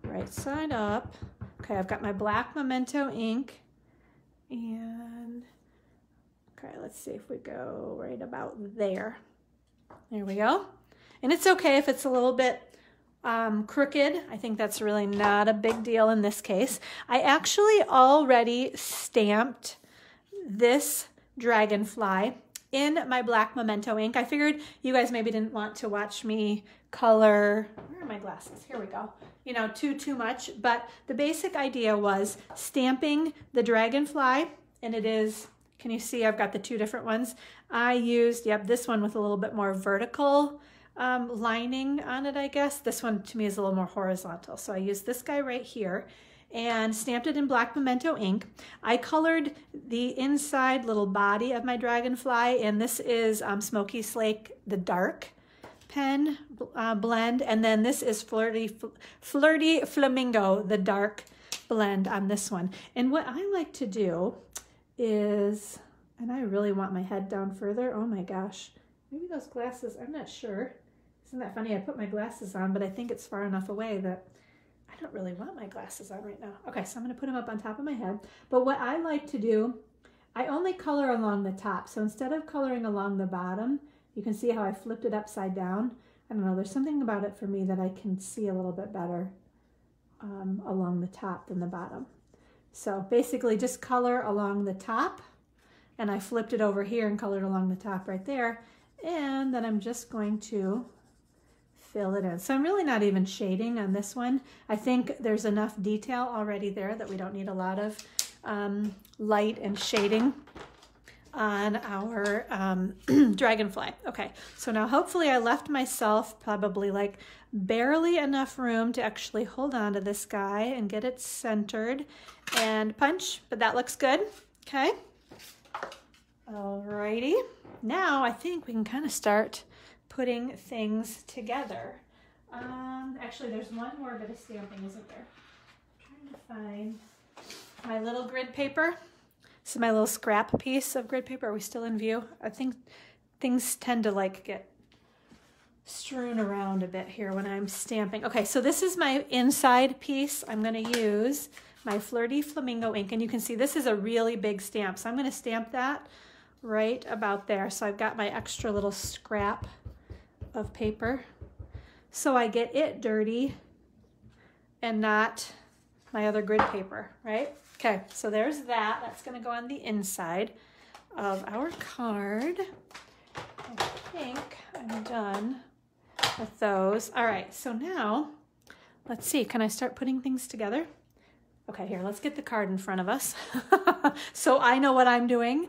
right side up. Okay, I've got my black Memento ink. And, okay, let's see if we go right about there. There we go. And it's okay if it's a little bit crooked. I think that's really not a big deal in this case. I actually already stamped this dragonfly in my black Memento ink. I figured you guys maybe didn't want to watch me color, where are my glasses? Here we go. You know, too much, but the basic idea was stamping the dragonfly, and it is, can you see I've got the two different ones? I used, yep, this one with a little bit more vertical lining on it, I guess. This one to me is a little more horizontal. So I used this guy right here and stamped it in black Memento ink. I colored the inside little body of my dragonfly, and this is Smoky Slake, the dark pen blend. And then this is Flirty Flamingo, the dark blend on this one. And what I like to do is, and I really want my head down further. Oh my gosh, maybe those glasses, I'm not sure. Isn't that funny? I put my glasses on, but I think it's far enough away that I don't really want my glasses on right now. Okay, so I'm gonna put them up on top of my head. But what I like to do, I only color along the top. So instead of coloring along the bottom, you can see how I flipped it upside down. I don't know, there's something about it for me that I can see a little bit better along the top than the bottom. So basically just color along the top, and I flipped it over here and colored along the top right there. And then I'm just going to fill it in. So I'm really not even shading on this one. I think there's enough detail already there that we don't need a lot of light and shading on our dragonfly. Okay, so now hopefully I left myself probably like barely enough room to actually hold on to this guy and get it centered and punch, but that looks good, okay? Alrighty, now I think we can kind of start putting things together. Actually, there's one more bit of stamping, isn't there? I'm trying to find my little grid paper. This is my little scrap piece of grid paper. Are we still in view? I think things tend to like get strewn around a bit here when I'm stamping. Okay, so this is my inside piece. I'm gonna use my Flirty Flamingo ink, and you can see this is a really big stamp. So I'm gonna stamp that right about there. So I've got my extra little scrap of paper so I get it dirty and not my other grid paper, right? Okay, so there's that. That's gonna go on the inside of our card. I think I'm done with those. All right, so now, let's see, can I start putting things together? Okay, here, let's get the card in front of us so I know what I'm doing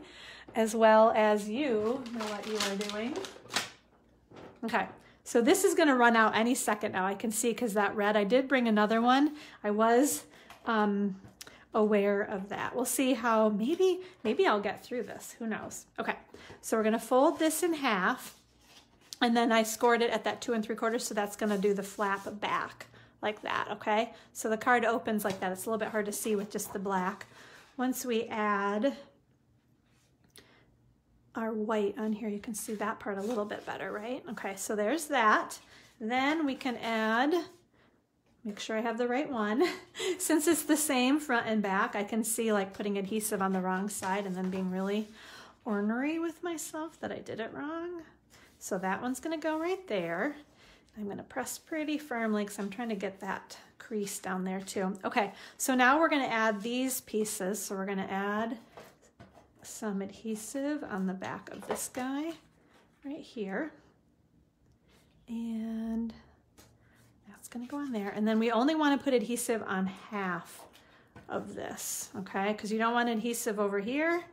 as well as you know what you are doing. Okay, so this is gonna run out any second now. I can see because that red, I did bring another one. I was aware of that. We'll see how, maybe I'll get through this, who knows. Okay, so we're gonna fold this in half and then I scored it at that 2 3/4, so that's gonna do the flap back like that, okay? So the card opens like that. It's a little bit hard to see with just the black. Once we add our white on here, you can see that part a little bit better, right? Okay, so there's that. Then we can add, make sure I have the right one. Since it's the same front and back, I can see like putting adhesive on the wrong side and then being really ornery with myself that I did it wrong. So that one's gonna go right there. I'm gonna press pretty firmly because I'm trying to get that crease down there too. Okay, so now we're gonna add these pieces. So we're gonna add some adhesive on the back of this guy right here. And that's gonna go on there. And then we only wanna put adhesive on half of this, okay? Because you don't want adhesive over here,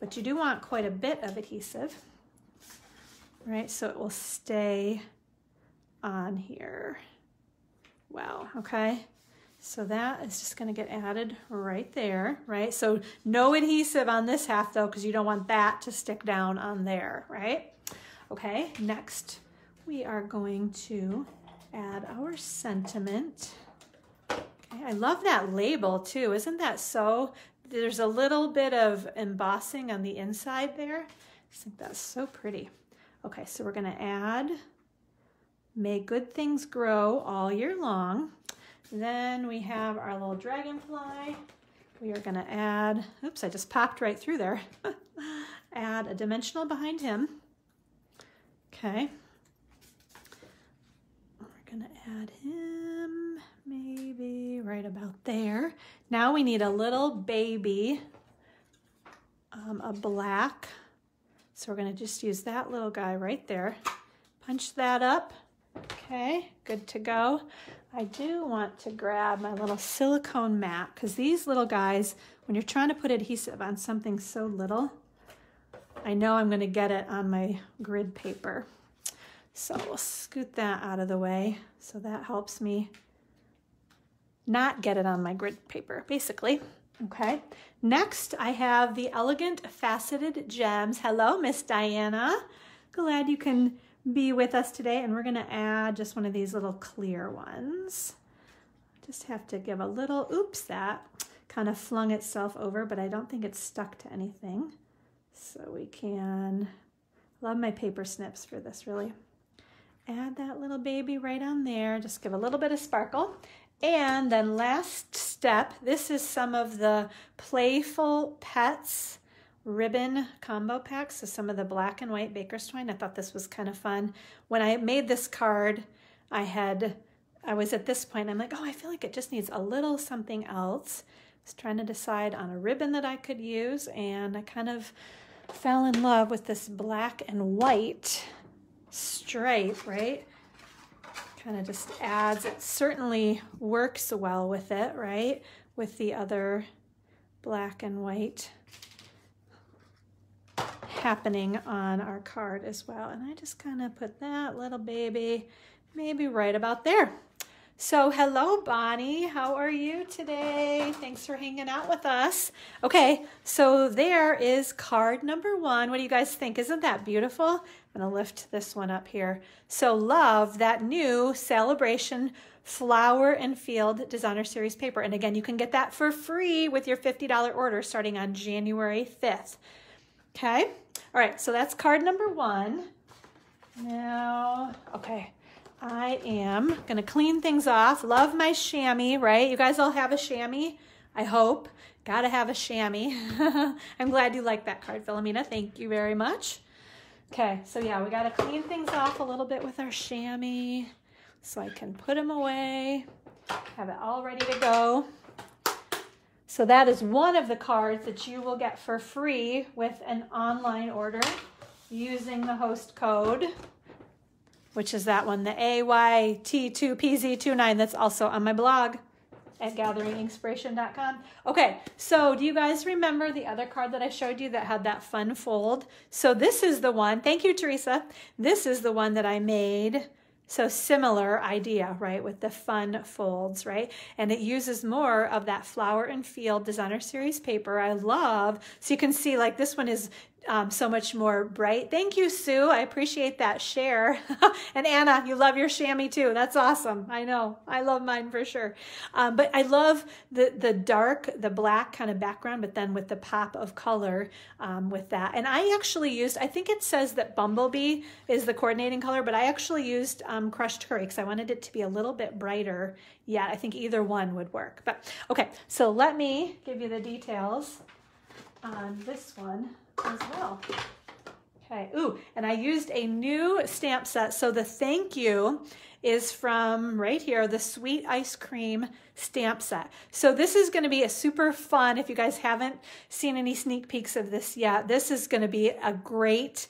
but you do want quite a bit of adhesive. Right, so it will stay on here. Wow, okay. So that is just gonna get added right there, right? So no adhesive on this half though, because you don't want that to stick down on there, right? Okay, next we are going to add our sentiment. Okay, I love that label too, isn't that so? There's a little bit of embossing on the inside there. I think that's so pretty. Okay, so we're gonna add, may good things grow all year long. Then we have our little dragonfly. We are gonna add, oops, I just popped right through there. Add a dimensional behind him. Okay. We're gonna add him maybe right about there. Now we need a little baby, a black. So we're gonna just use that little guy right there. Punch that up, okay, good to go. I do want to grab my little silicone mat because these little guys, when you're trying to put adhesive on something so little, I know I'm gonna get it on my grid paper. So we'll scoot that out of the way. So that helps me not get it on my grid paper, basically. Okay, next I have the Elegant Faceted Gems. Hello, Miss Diana. Glad you can be with us today. And we're gonna add just one of these little clear ones. Just have to give a little, oops, that kind of flung itself over, but I don't think it's stuck to anything. So we can, love my paper snips for this really. Add that little baby right on there. Just give a little bit of sparkle. And then last step, this is some of the Playful Pets ribbon combo packs. So some of the black and white baker's twine. I thought this was kind of fun. When I made this card, I was at this point, I'm like, oh, I feel like it just needs a little something else. I was trying to decide on a ribbon that I could use, and I kind of fell in love with this black and white stripe, right? Kind of just adds, it certainly works well with it, right? With the other black and white happening on our card as well. And I just kind of put that little baby maybe right about there. So hello, Bonnie, how are you today? Thanks for hanging out with us. Okay, so there is card number one. What do you guys think? Isn't that beautiful? I'm gonna lift this one up here. So love that new celebration Flower and Field Designer Series Paper. And again, you can get that for free with your $50 order starting on January 5th. Okay, all right, so that's card number one. Now, okay. I am gonna clean things off. Love my chamois, right? You guys all have a chamois, I hope. Gotta have a chamois. I'm glad you like that card, Philomena. Thank you very much. Okay, so yeah, we gotta clean things off a little bit with our chamois so I can put them away, have it all ready to go. So that is one of the cards that you will get for free with an online order using the host code, which is that one, the AYT2PZ29, that's also on my blog at gatheringinkspiration.com. Okay, so do you guys remember the other card that I showed you that had that fun fold? So this is the one, thank you, Teresa. This is the one that I made. So similar idea, right, with the fun folds, right? And it uses more of that Flower and Field Designer Series paper I love. So you can see, like, this one is so much more bright. Thank you, Sue. I appreciate that share. And Anna, you love your chamois too. That's awesome. I know. I love mine for sure. But I love the dark, the black kind of background, but then with the pop of color with that. And I actually used, I think it says that Bumblebee is the coordinating color, but I actually used Crushed Curry because I wanted it to be a little bit brighter. Yeah, I think either one would work. But okay, so let me give you the details on this one as well. Okay, ooh, and I used a new stamp set. So the thank you is from right here, the Sweet Ice Cream stamp set. So this is gonna be a super fun, if you guys haven't seen any sneak peeks of this yet, this is gonna be a great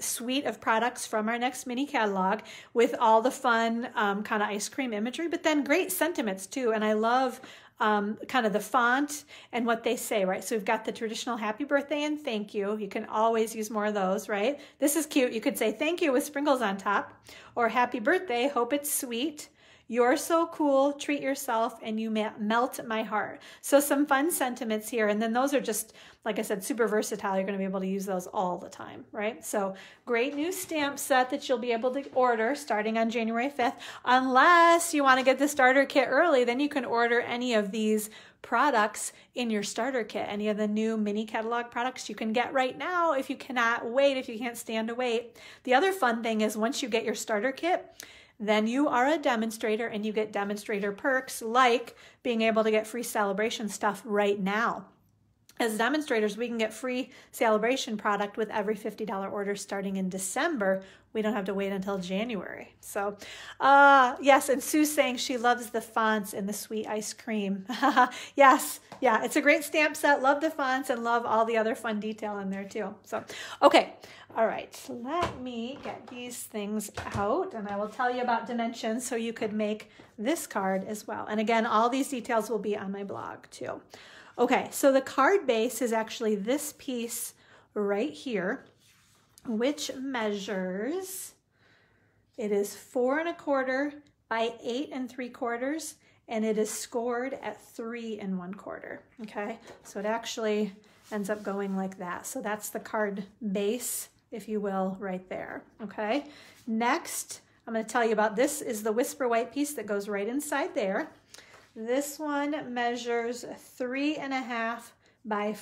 suite of products from our next mini catalog with all the fun kind of ice cream imagery, but then great sentiments too. And I love kind of the font and what they say, right? So we've got the traditional happy birthday and thank you. You can always use more of those, right? This is cute. You could say thank you with sprinkles on top, or happy birthday, hope it's sweet. You're so cool, treat yourself, and you melt my heart. So some fun sentiments here. And then those are just, like I said, super versatile. You're gonna be able to use those all the time, right? So great new stamp set that you'll be able to order starting on January 5th. Unless you wanna get the starter kit early, then you can order any of these products in your starter kit, any of the new mini catalog products you can get right now if you cannot wait, if you can't stand to wait. The other fun thing is once you get your starter kit, then you are a demonstrator and you get demonstrator perks like being able to get free celebration stuff right now. As demonstrators, we can get free celebration product with every $50 order starting in December. We don't have to wait until January. So yes, and Sue's saying she loves the fonts and the Sweet Ice Cream. Yes, yeah, it's a great stamp set. Love the fonts and love all the other fun detail in there too. So, okay, all right, so let me get these things out and I will tell you about dimensions so you could make this card as well. And again, all these details will be on my blog too. Okay, so the card base is actually this piece right here, which measures, it is 4 1/4 by 8 3/4, and it is scored at 3 1/4, okay? So it actually ends up going like that. So that's the card base, if you will, right there, okay? Next, I'm gonna tell you about this is the Whisper White piece that goes right inside there. This one measures 3 1/4 by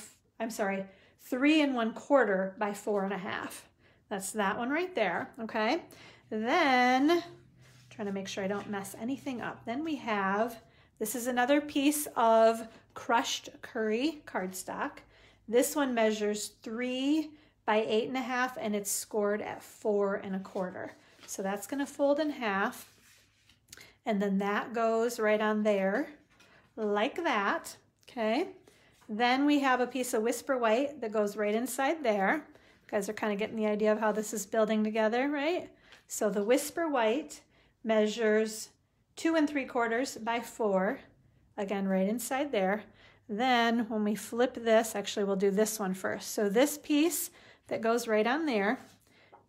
4 1/2. That's that one right there, okay? Then, I'm trying to make sure I don't mess anything up. Then we have, this is another piece of Crushed Curry cardstock. This one measures 3 by 8 1/2 and it's scored at 4 1/4. So that's gonna fold in half. And then that goes right on there like that, okay? Then we have a piece of Whisper White that goes right inside there. You guys are kind of getting the idea of how this is building together, right? So the Whisper White measures 2 3/4 by 4, again, right inside there. Then when we flip this, actually we'll do this one first. So this piece that goes right on there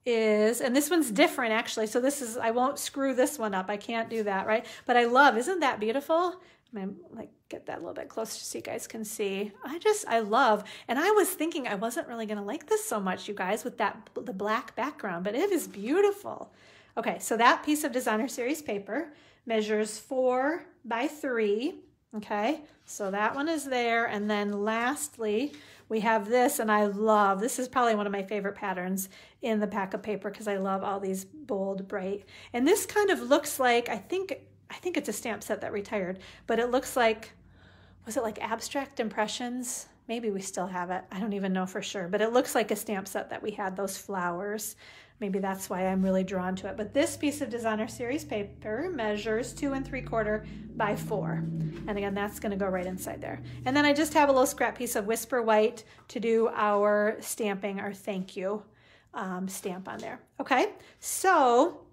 is, and this one's different actually, so this is, I won't screw this one up, I can't do that, right? But I love, isn't that beautiful? I mean, like, get that a little bit closer so you guys can see. I love, and I was thinking I wasn't really gonna like this so much, you guys, with that, the black background, but it is beautiful. Okay, so that piece of Designer Series paper measures 4 by 3, okay? So that one is there, and then lastly, we have this, and I love, this is probably one of my favorite patterns in the pack of paper because I love all these bold, bright. And this kind of looks like, I think it's a stamp set that retired, but it looks like, was it like abstract impressions? Maybe we still have it. I don't even know for sure, but it looks like a stamp set that we had, those flowers. Maybe that's why I'm really drawn to it. But this piece of Designer Series paper measures 2 3/4 by 4. And again, that's gonna go right inside there. And then I just have a little scrap piece of Whisper White to do our stamping, our thank you stamp on there. Okay, so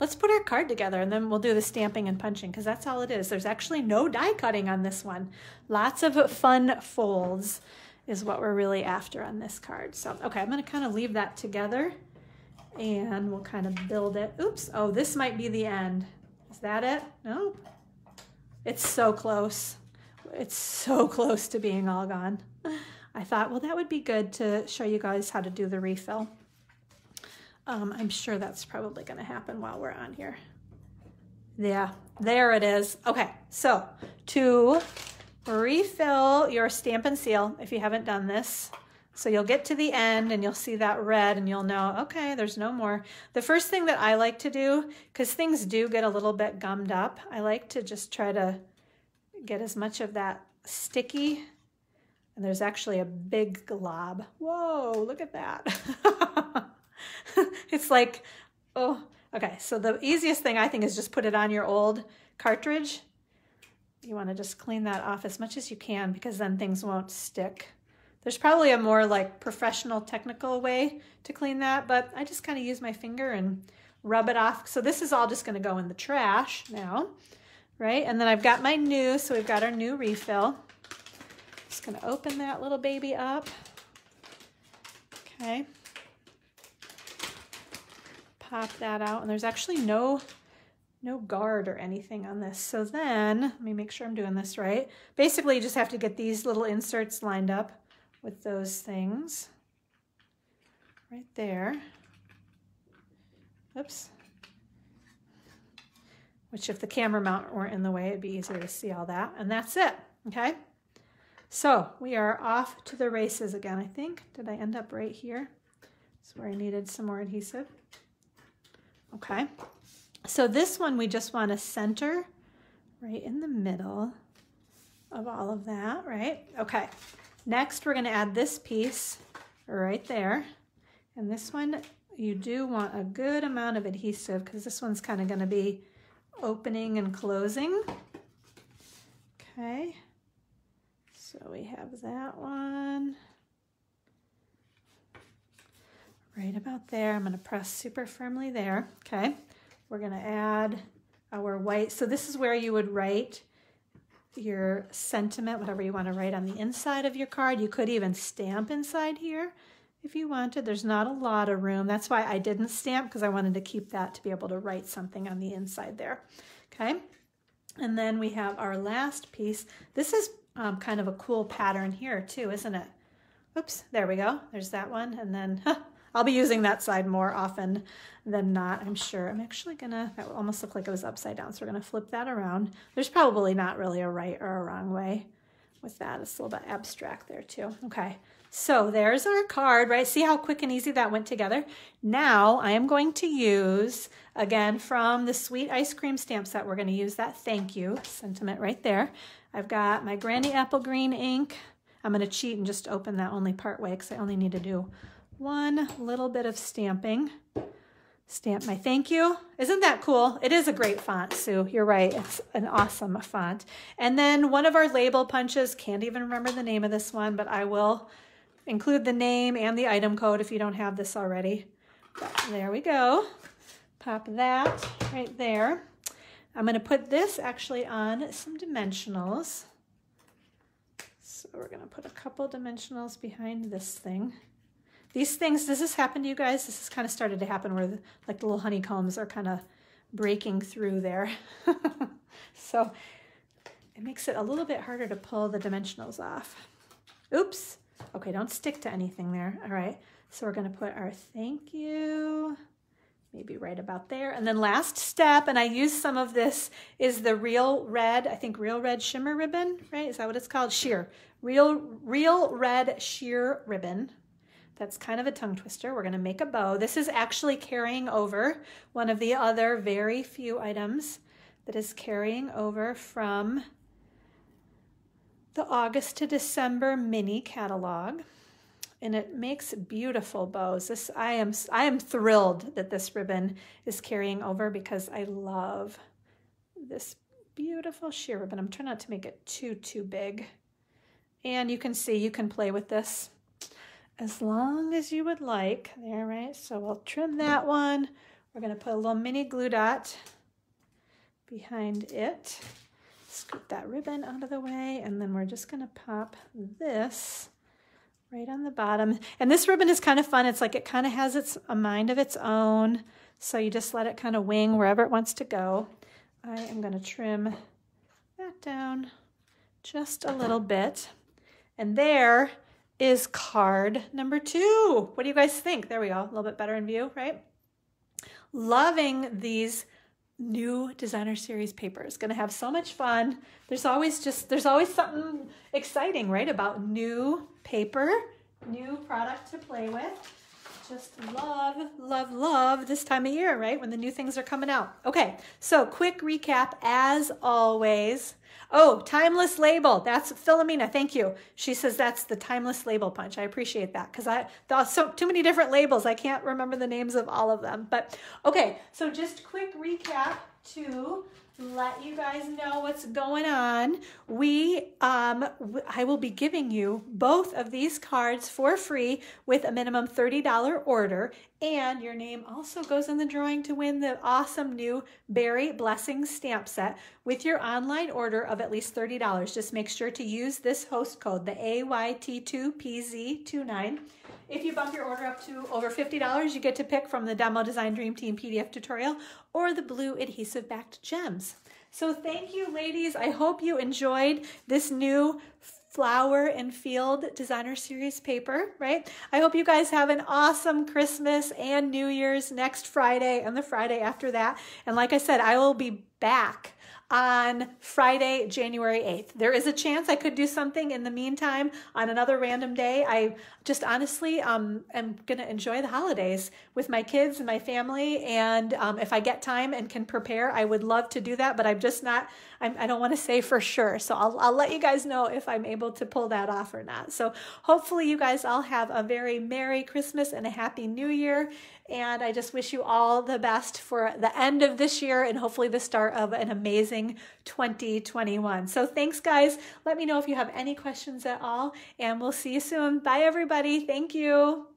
let's put our card together and then we'll do the stamping and punching, because that's all it is. There's actually no die cutting on this one. Lots of fun folds is what we're really after on this card. So, okay, I'm gonna kind of leave that together and we'll kind of build it. Oops, oh, this might be the end. Is that it? Nope. It's so close. It's so close to being all gone. I thought, well, that would be good to show you guys how to do the refill. I'm sure that's probably gonna happen while we're on here. Yeah, there it is. Okay, so to refill your stamp and seal, if you haven't done this, so you'll get to the end and you'll see that red and you'll know, okay, there's no more. The first thing that I like to do, because things do get a little bit gummed up, I like to just try to get as much of that sticky. And there's actually a big glob. Whoa, look at that. It's like, oh, okay. So the easiest thing I think is just put it on your old cartridge. You want to just clean that off as much as you can, because then things won't stick. There's probably a more like professional technical way to clean that, but I just kind of use my finger and rub it off. So this is all just going to go in the trash now, right? And then I've got my new, so we've got our new refill. Just going to open that little baby up. Okay. Pop that out, and there's actually no guard or anything on this. So then, let me make sure I'm doing this right. Basically, you just have to get these little inserts lined up with those things right there. Oops. Which if the camera mount weren't in the way, it'd be easier to see all that. And that's it, okay? So we are off to the races again, I think. Did I end up right here? That's where I needed some more adhesive. Okay, so this one we just want to center right in the middle of all of that, right? Okay, next we're going to add this piece right there. And this one, you do want a good amount of adhesive, because this one's kind of going to be opening and closing. Okay, so we have that one right about there. I'm gonna press super firmly there. Okay, we're gonna add our white. So this is where you would write your sentiment, whatever you wanna write on the inside of your card. You could even stamp inside here if you wanted. There's not a lot of room. That's why I didn't stamp, because I wanted to keep that to be able to write something on the inside there, okay? And then we have our last piece. This is kind of a cool pattern here too, isn't it? Oops, there we go. There's that one, and then, I'll be using that side more often than not, I'm sure. I'm actually gonna, that almost looked like it was upside down, so we're gonna flip that around. There's probably not really a right or a wrong way with that. It's a little bit abstract there too. Okay, so there's our card, right? See how quick and easy that went together? Now I am going to use, again, from the Sweet Ice Cream stamp set, we're gonna use that thank you sentiment right there. I've got my Granny Apple Green ink. I'm gonna cheat and just open that only part way, because I only need to do one little bit of stamping. Stamp my thank you. Isn't that cool? It is a great font, Sue. You're right. It's an awesome font. And then one of our label punches. Can't even remember the name of this one, but I will include the name and the item code if you don't have this already. But there we go. Pop that right there. I'm going to put this actually on some dimensionals. So we're going to put a couple dimensionals behind this thing. These things, does this happen to you guys? This has kind of started to happen where the, like, the little honeycombs are kind of breaking through there. So it makes it a little bit harder to pull the dimensionals off. Oops. Okay, don't stick to anything there. All right, so we're going to put our thank you maybe right about there. And then last step, and I use some of this, is the Real Red, I think Real Red Shimmer Ribbon, right? Is that what it's called? Sheer. Real Red Sheer Ribbon. That's kind of a tongue twister. We're gonna make a bow. This is actually carrying over one of the other very few items that is carrying over from the August to December mini catalog, and it makes beautiful bows. This I am thrilled that this ribbon is carrying over because I love this beautiful sheer ribbon. I'm trying not to make it too big, and you can see you can play with this as long as you would like. There, right? So we'll trim that one. We're gonna put a little mini glue dot behind it. Scoop that ribbon out of the way, and then we're just gonna pop this right on the bottom. And this ribbon is kind of fun. It's like it kind of has a mind of its own. So you just let it kind of wing wherever it wants to go. I am gonna trim that down just a little bit. And there is card number 2. What do you guys think? There we go, a little bit better in view, right? Loving these new designer series papers. Gonna have so much fun. There's always something exciting, right? About new paper, new product to play with. Just love, love, love this time of year, right? When the new things are coming out. Okay, so quick recap as always. Oh, timeless label. That's Philomena. Thank you. She says that's the timeless label punch. I appreciate that because there's so too many different labels. I can't remember the names of all of them. But okay, so just quick recap to let you guys know what's going on. I will be giving you both of these cards for free with a minimum $30 order, and your name also goes in the drawing to win the awesome new Berry Blessings Stamp Set with your online order of at least $30. Just make sure to use this host code, the AYT2PZ29. If you bump your order up to over $50, you get to pick from the Demo Design Dream Team PDF tutorial or the blue adhesive backed gems. So thank you, ladies. I hope you enjoyed this new Flower and Field Designer Series paper, right? I hope you guys have an awesome Christmas and New Year's next Friday and the Friday after that. And like I said, I will be back on Friday, January 8th. There is a chance I could do something in the meantime on another random day. I just honestly am going to enjoy the holidays with my kids and my family. And if I get time and can prepare, I would love to do that, but I'm just not, I don't want to say for sure. So I'll let you guys know if I'm able to pull that off or not. So hopefully you guys all have a very Merry Christmas and a Happy New Year. And I just wish you all the best for the end of this year and hopefully the start of an amazing 2021. So thanks, guys. Let me know if you have any questions at all, and we'll see you soon. Bye, everybody. Thank you.